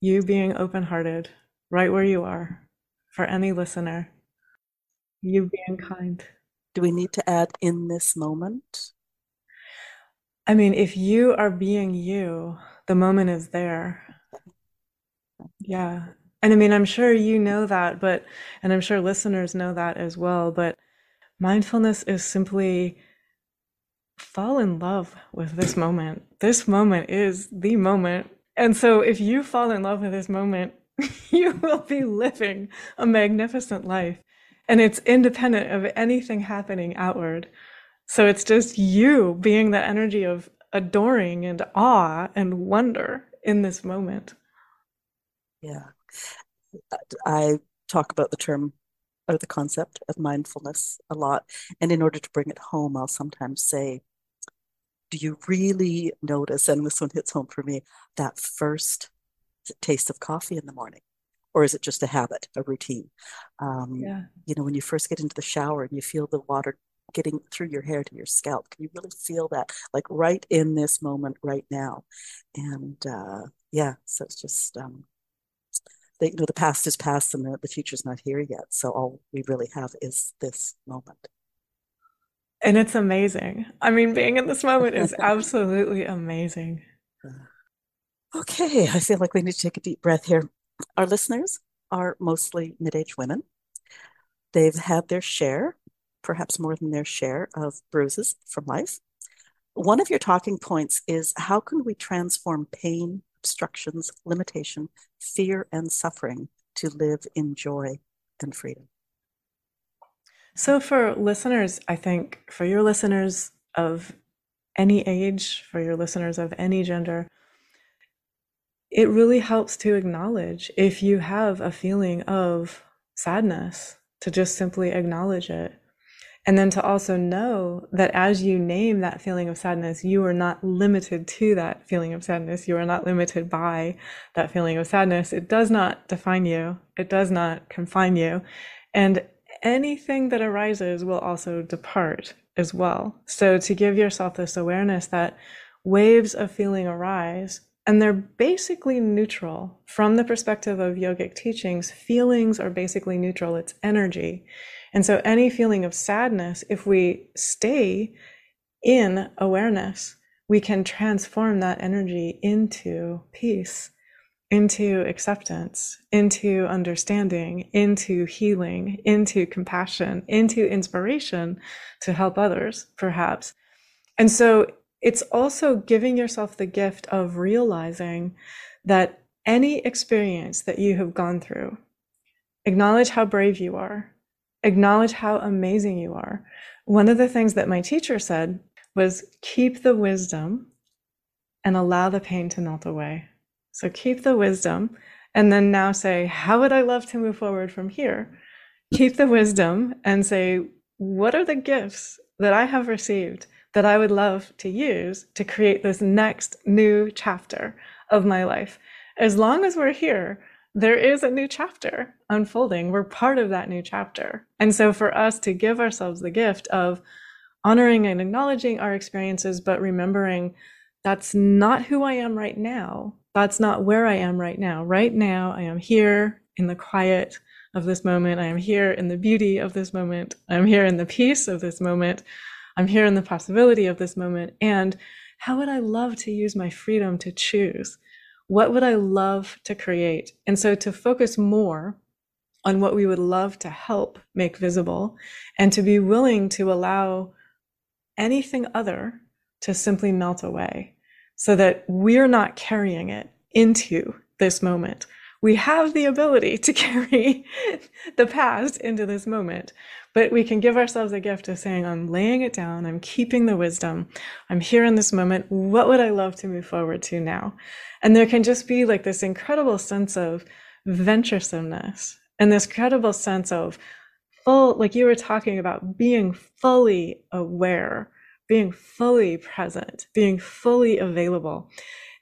You being open-hearted, right where you are, for any listener. You being kind. Do we need to add in this moment? I mean, if you are being you, the moment is there. Yeah. And I mean, I'm sure you know that, but, and I'm sure listeners know that as well, but mindfulness is simply fall in love with this moment. This moment is the moment. And so if you fall in love with this moment, you will be living a magnificent life, and it's independent of anything happening outward. So it's just you being the energy of adoring and awe and wonder in this moment. Yeah. I talk about the term or the concept of mindfulness a lot. And in order to bring it home, I'll sometimes say, do you really notice, and this one hits home for me, that first taste of coffee in the morning? Or is it just a habit, a routine? Um, yeah. You know, when you first get into the shower and you feel the water getting through your hair to your scalp, can you really feel that, like right in this moment, right now? And uh, yeah, so it's just, um, the, you know, the past is past and the, the future's not here yet. So all we really have is this moment. And it's amazing. I mean, being in this moment is absolutely amazing. Okay, I feel like we need to take a deep breath here. Our listeners are mostly mid-aged women. They've had their share, perhaps more than their share, of bruises from life. One of your talking points is, how can we transform pain, obstructions, limitation, fear, and suffering to live in joy and freedom? So for listeners, I think for your listeners of any age, for your listeners of any gender, it really helps to acknowledge if you have a feeling of sadness, to just simply acknowledge it. And then to also know that as you name that feeling of sadness, you are not limited to that feeling of sadness. You are not limited by that feeling of sadness. It does not define you. It does not confine you. And anything that arises will also depart as well. So to give yourself this awareness that waves of feeling arise, and they're basically neutral. From the perspective of yogic teachings, feelings are basically neutral. It's energy. And so any feeling of sadness, if we stay in awareness, we can transform that energy into peace, into acceptance, into understanding, into healing, into compassion, into inspiration to help others, perhaps. And so it's also giving yourself the gift of realizing that any experience that you have gone through, acknowledge how brave you are, acknowledge how amazing you are. One of the things that my teacher said was, keep the wisdom and allow the pain to melt away. So keep the wisdom, and then now say, how would I love to move forward from here? Keep the wisdom and say, what are the gifts that I have received that I would love to use to create this next new chapter of my life? As long as we're here, there is a new chapter unfolding. We're part of that new chapter. And so for us to give ourselves the gift of honoring and acknowledging our experiences, but remembering that's not who I am right now. That's not where I am right now. Right now, I am here in the quiet of this moment. I am here in the beauty of this moment. I'm here in the peace of this moment. I'm here in the possibility of this moment. And how would I love to use my freedom to choose? What would I love to create? And so to focus more on what we would love to help make visible, and to be willing to allow anything other to simply melt away, so that we're not carrying it into this moment. We have the ability to carry the past into this moment, but we can give ourselves a gift of saying, I'm laying it down, I'm keeping the wisdom, I'm here in this moment, what would I love to move forward to now? And there can just be like this incredible sense of venturesomeness, and this incredible sense of full, like you were talking about, being fully aware, being fully present, being fully available.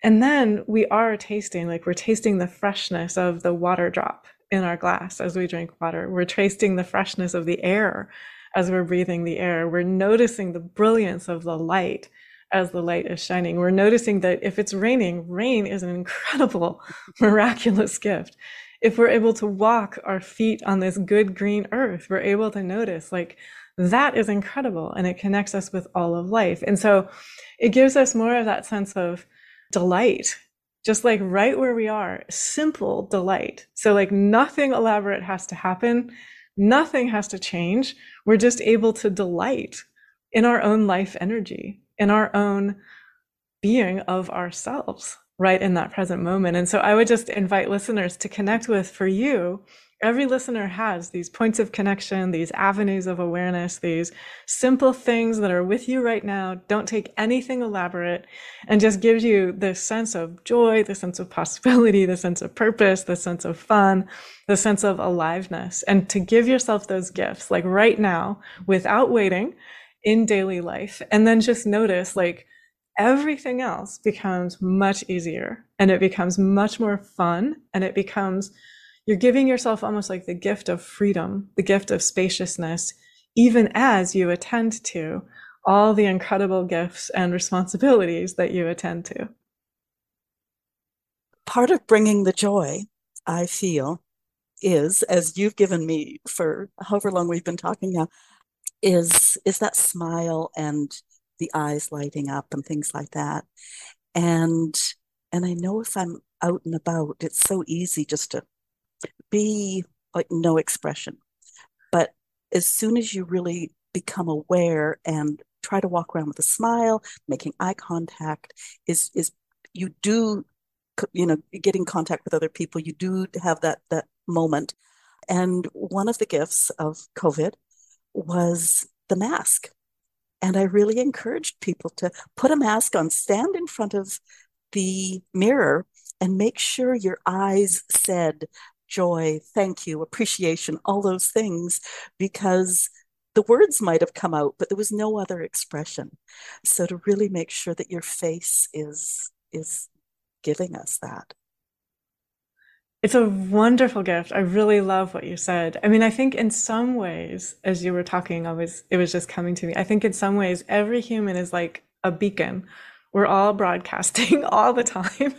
And then we are tasting, like we're tasting the freshness of the water drop in our glass as we drink water. We're tasting the freshness of the air as we're breathing the air. We're noticing the brilliance of the light as the light is shining. We're noticing that if it's raining, rain is an incredible, miraculous gift. If we're able to walk our feet on this good green earth, we're able to notice, like, that is incredible, and it connects us with all of life. And so it gives us more of that sense of delight, just like right where we are, simple delight. So like nothing elaborate has to happen. Nothing has to change. We're just able to delight in our own life energy, in our own being of ourselves, right in that present moment. And so I would just invite listeners to connect with, for you, every listener has these points of connection, these avenues of awareness, these simple things that are with you right now, don't take anything elaborate, and just gives you this sense of joy, the sense of possibility, the sense of purpose, the sense of fun, the sense of aliveness. And to give yourself those gifts, like right now, without waiting, in daily life, and then just notice like everything else becomes much easier, and it becomes much more fun, and it becomes, you're giving yourself almost like the gift of freedom, the gift of spaciousness, even as you attend to all the incredible gifts and responsibilities that you attend to. Part of bringing the joy, I feel, is, as you've given me for however long we've been talking now, is is that smile and the eyes lighting up and things like that. And and I know if I'm out and about, it's so easy just to be like no expression. But as soon as you really become aware and try to walk around with a smile, making eye contact, is is you do, you know, get in contact with other people. You do have that that moment. And one of the gifts of COVID was the mask. And I really encouraged people to put a mask on, stand in front of the mirror, and make sure your eyes said joy, thank you, appreciation, all those things, because the words might have come out, but there was no other expression. So to really make sure that your face is is giving us that. It's a wonderful gift. I really love what you said. I mean, I think in some ways, as you were talking, I was, it was just coming to me. I think in some ways, every human is like a beacon. We're all broadcasting all the time.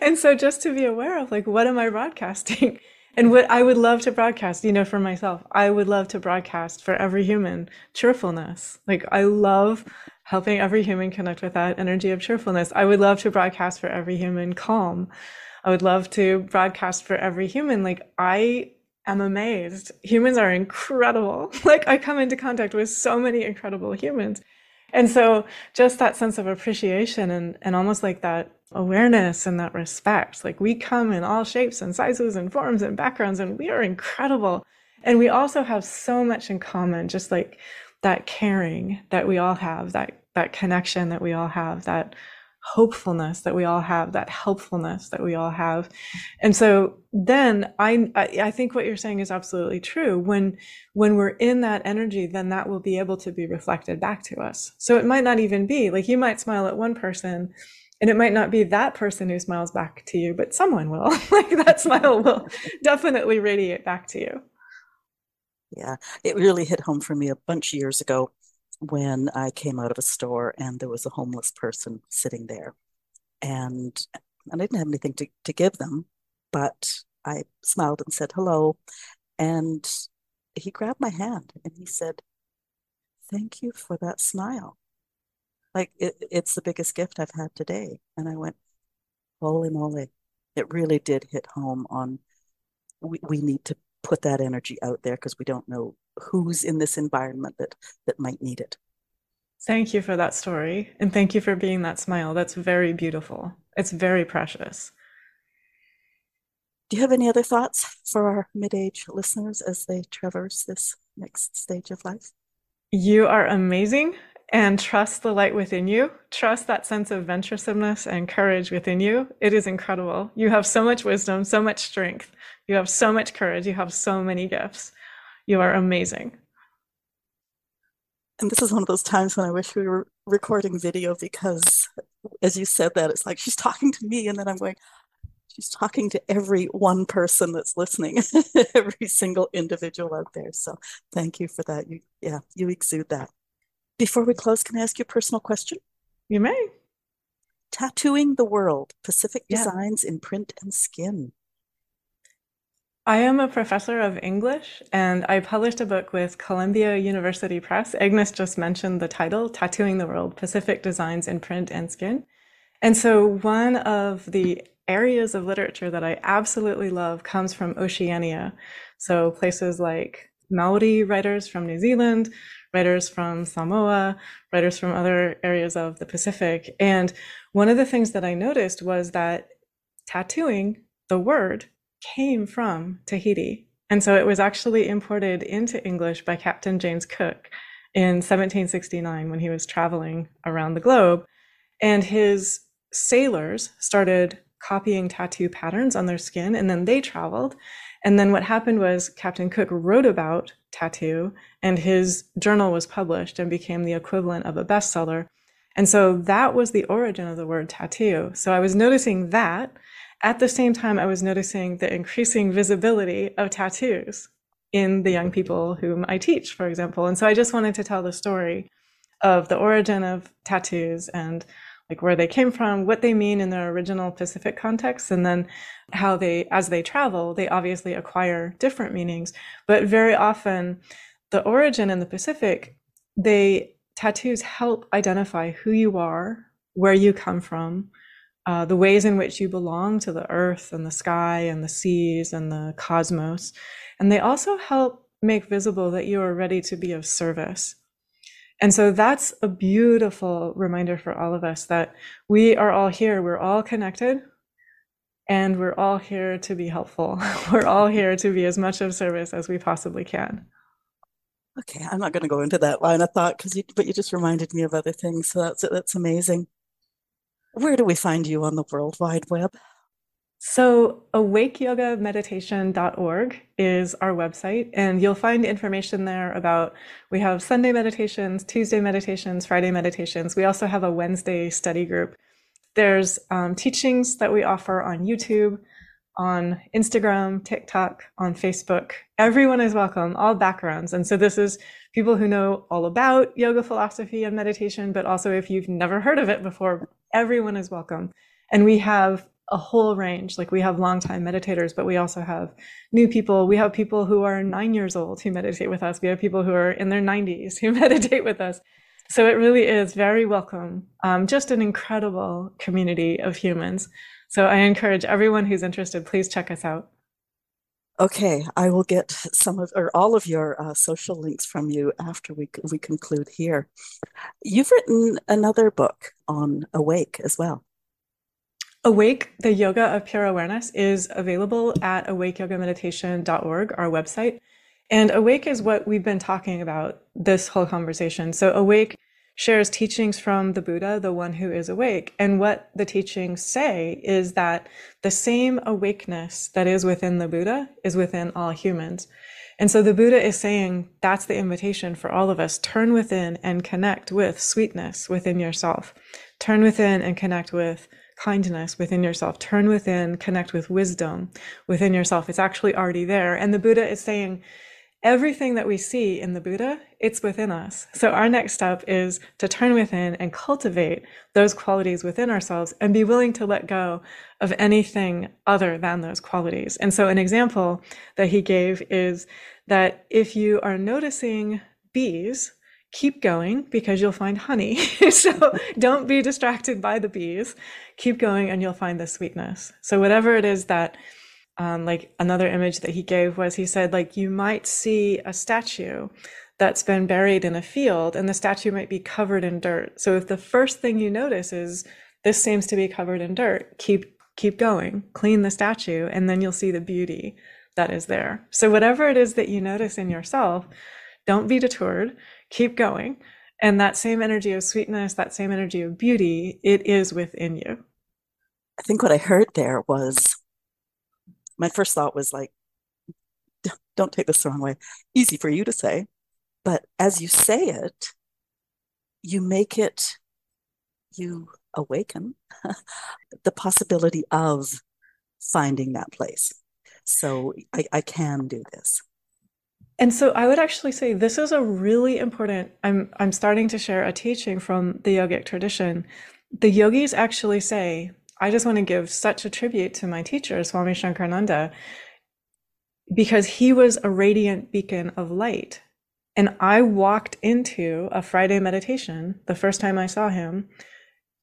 And so just to be aware of like, what am I broadcasting? And what I would love to broadcast, you know, for myself, I would love to broadcast for every human cheerfulness. Like I love helping every human connect with that energy of cheerfulness. I would love to broadcast for every human calm. I would love to broadcast for every human. Like I am amazed. Humans are incredible. Like I come into contact with so many incredible humans. And so just that sense of appreciation and, and almost like that awareness and that respect, like we come in all shapes and sizes and forms and backgrounds, and we are incredible. And we also have so much in common, just like that caring that we all have, that, that connection that we all have, that hopefulness that we all have, that helpfulness that we all have. And so then I I think what you're saying is absolutely true. When when we're in that energy, then that will be able to be reflected back to us. So it might not even be like, you might smile at one person and it might not be that person who smiles back to you, but someone will. Like that smile will definitely radiate back to you. Yeah, it really hit home for me a bunch of years ago when I came out of a store and there was a homeless person sitting there, and and I didn't have anything to, to give them, but I smiled and said hello, and he grabbed my hand and he said, "Thank you for that smile. Like it, it's the biggest gift I've had today." And I went, holy moly, it really did hit home on we, we need to put that energy out there, because we don't know who's in this environment that that might need it. Thank you for that story, and thank you for being that smile. That's very beautiful. It's very precious. Do you have any other thoughts for our mid-age listeners as they traverse this next stage of life? You are amazing, and trust the light within you. Trust that sense of venturesomeness and courage within you. It is incredible. You have so much wisdom, so much strength. You have so much courage. You have so many gifts. You are amazing. And this is one of those times when I wish we were recording video, because as you said that, it's like, she's talking to me. And then I'm going, she's talking to every one person that's listening, every single individual out there. So thank you for that. You, yeah, you exude that. Before we close, can I ask you a personal question? You may. Tattooing the World, Pacific yeah. Designs in Print and Skin. I am a professor of English, and I published a book with Columbia University Press. Agnes just mentioned the title, Tattooing the World, Pacific Designs in Print and Skin. And so one of the areas of literature that I absolutely love comes from Oceania. So places like Maori writers from New Zealand, writers from Samoa, writers from other areas of the Pacific. And one of the things that I noticed was that tattooing, the word, came from Tahiti. And so it was actually imported into English by Captain James Cook in seventeen sixty-nine when he was traveling around the globe. And his sailors started copying tattoo patterns on their skin, and then they traveled. And then what happened was Captain Cook wrote about tattoo, and his journal was published and became the equivalent of a bestseller. And so that was the origin of the word tattoo. So I was noticing that. At the same time, I was noticing the increasing visibility of tattoos in the young people whom I teach, for example. And so I just wanted to tell the story of the origin of tattoos and like where they came from, what they mean in their original Pacific context, and then how they, as they travel, they obviously acquire different meanings. But very often, the origin in the Pacific, they tattoos help identify who you are, where you come from, uh, the ways in which you belong to the earth and the sky and the seas and the cosmos. And they also help make visible that you are ready to be of service. And so that's a beautiful reminder for all of us that we are all here, we're all connected, and we're all here to be helpful. We're all here to be as much of service as we possibly can. Okay, I'm not going to go into that line of thought, because you, but you just reminded me of other things, so that's, that's amazing. Where do we find you on the World Wide Web? So awake yoga meditation dot org is our website, and you'll find information there about, we have Sunday meditations, Tuesday meditations, Friday meditations. We also have a Wednesday study group. There's um, teachings that we offer on YouTube, on Instagram, TikTok, on Facebook. Everyone is welcome, all backgrounds. And so this is people who know all about yoga philosophy and meditation, but also if you've never heard of it before, everyone is welcome. And we have a whole range. Like we have longtime meditators, but we also have new people. We have people who are nine years old who meditate with us. We have people who are in their nineties who meditate with us. So it really is very welcome. Um, just an incredible community of humans. So I encourage everyone who's interested, please check us out. Okay, I will get some of or all of your uh, social links from you after we we conclude here. You've written another book on Awake as well. Awake, the Yoga of Pure Awareness, is available at awake yoga meditation dot org, our website. And Awake is what we've been talking about this whole conversation. So Awake shares teachings from the Buddha, the one who is awake. And what the teachings say is that the same awakeness that is within the Buddha is within all humans. And so the Buddha is saying, that's the invitation for all of us. Turn within and connect with sweetness within yourself. Turn within and connect with kindness within yourself. Turn within, connect with wisdom within yourself. It's actually already there. And the Buddha is saying everything that we see in the Buddha, it's within us. So our next step is to turn within and cultivate those qualities within ourselves and be willing to let go of anything other than those qualities. And so an example that he gave is that if you are noticing bees, keep going because you'll find honey. So don't be distracted by the bees. Keep going and you'll find the sweetness. So whatever it is that, um, like another image that he gave was he said, like, you might see a statue that's been buried in a field and the statue might be covered in dirt. So if the first thing you notice is this seems to be covered in dirt, keep, keep going, clean the statue, and then you'll see the beauty that is there. So whatever it is that you notice in yourself, don't be deterred. Keep going. And that same energy of sweetness, that same energy of beauty, it is within you. I think what I heard there was, my first thought was like, don't take this the wrong way. Easy for you to say, but as you say it, you make it, you awaken the possibility of finding that place. So I, I can do this. And so I would actually say this is a really important, I'm, I'm starting to share a teaching from the yogic tradition. The yogis actually say, I just want to give such a tribute to my teacher, Swami Shankarananda, because he was a radiant beacon of light. And I walked into a Friday meditation the first time I saw him,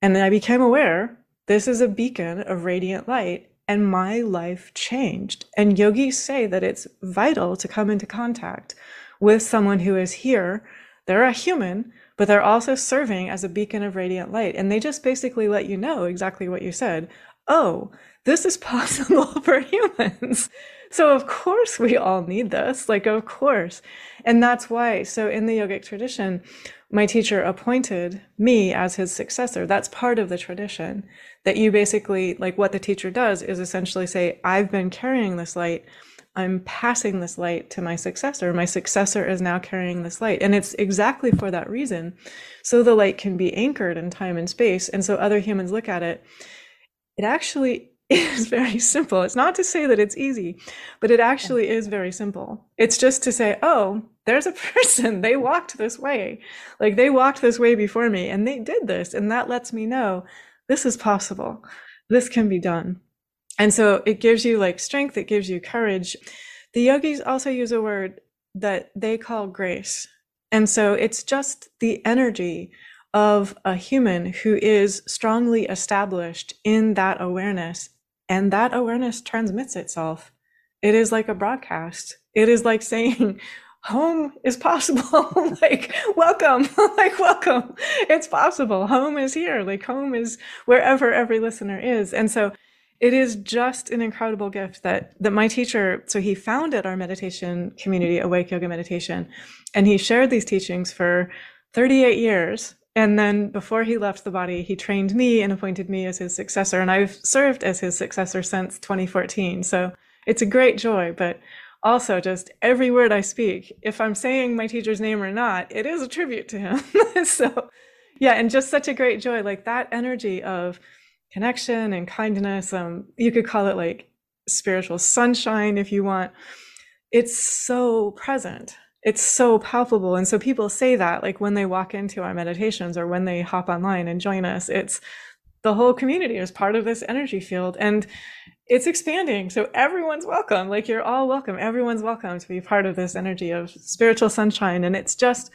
and then I became aware, this is a beacon of radiant light. And my life changed. And yogis say that it's vital to come into contact with someone who is here. They're a human, but they're also serving as a beacon of radiant light. And they just basically let you know exactly what you said. Oh, this is possible for humans. So of course we all need this, like, of course. And that's why, so in the yogic tradition, my teacher appointed me as his successor. That's part of the tradition, that you basically, like, what the teacher does is essentially say, I've been carrying this light, I'm passing this light to my successor. My successor is now carrying this light. And it's exactly for that reason. So the light can be anchored in time and space. And so other humans look at it. It actually is very simple. It's not to say that it's easy, but it actually is very simple. It's just to say, oh, there's a person, they walked this way. Like, they walked this way before me and they did this. And that lets me know this is possible. This can be done. And so it gives you, like, strength, it gives you courage. The yogis also use a word that they call grace. And so it's just the energy of a human who is strongly established in that awareness, and that awareness transmits itself. It is like a broadcast. It is like saying, home is possible. Like, welcome, like, welcome. It's possible. Home is here. Like, home is wherever every listener is. And so it is just an incredible gift that that my teacher, so he founded our meditation community, Awake Yoga Meditation, and he shared these teachings for thirty-eight years. And then before he left the body, he trained me and appointed me as his successor. And I've served as his successor since twenty fourteen. So it's a great joy, but also just every word I speak, if I'm saying my teacher's name or not, it is a tribute to him. So yeah, and just such a great joy, like that energy of connection and kindness. Um, you could call it like spiritual sunshine if you want. It's so present. It's so palpable. And so people say that, like, when they walk into our meditations or when they hop online and join us, it's the whole community is part of this energy field, and it's expanding. So everyone's welcome. Like, you're all welcome. Everyone's welcome to be part of this energy of spiritual sunshine. And it's just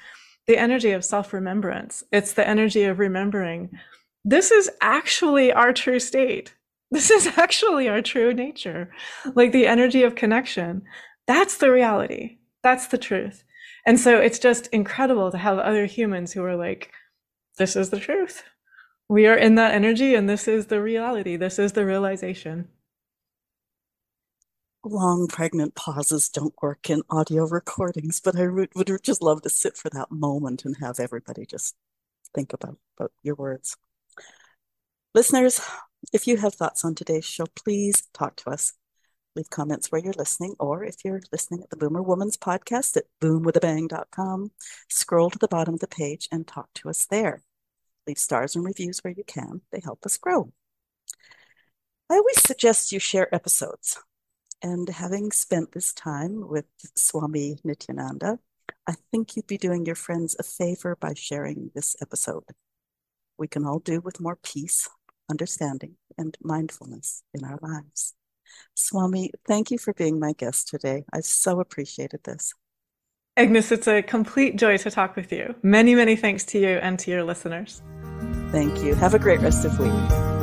the energy of self-remembrance. It's the energy of remembering this is actually our true state. This is actually our true nature. Like, the energy of connection. That's the reality. That's the truth. And so it's just incredible to have other humans who are like, this is the truth. We are in that energy, and this is the reality. This is the realization. Long pregnant pauses don't work in audio recordings, but I would, would just love to sit for that moment and have everybody just think about, about your words. Listeners, if you have thoughts on today's show, please talk to us. Leave comments where you're listening, or if you're listening at the Boomer Woman's Podcast at boom with a bang dot com, scroll to the bottom of the page and talk to us there. Leave stars and reviews where you can. They help us grow. I always suggest you share episodes. And having spent this time with Swami Nityananda, I think you'd be doing your friends a favor by sharing this episode. We can all do with more peace, understanding, and mindfulness in our lives. Swami, thank you for being my guest today. I so appreciated this. Agnes, it's a complete joy to talk with you. Many, many thanks to you and to your listeners. Thank you. Have a great rest of the week.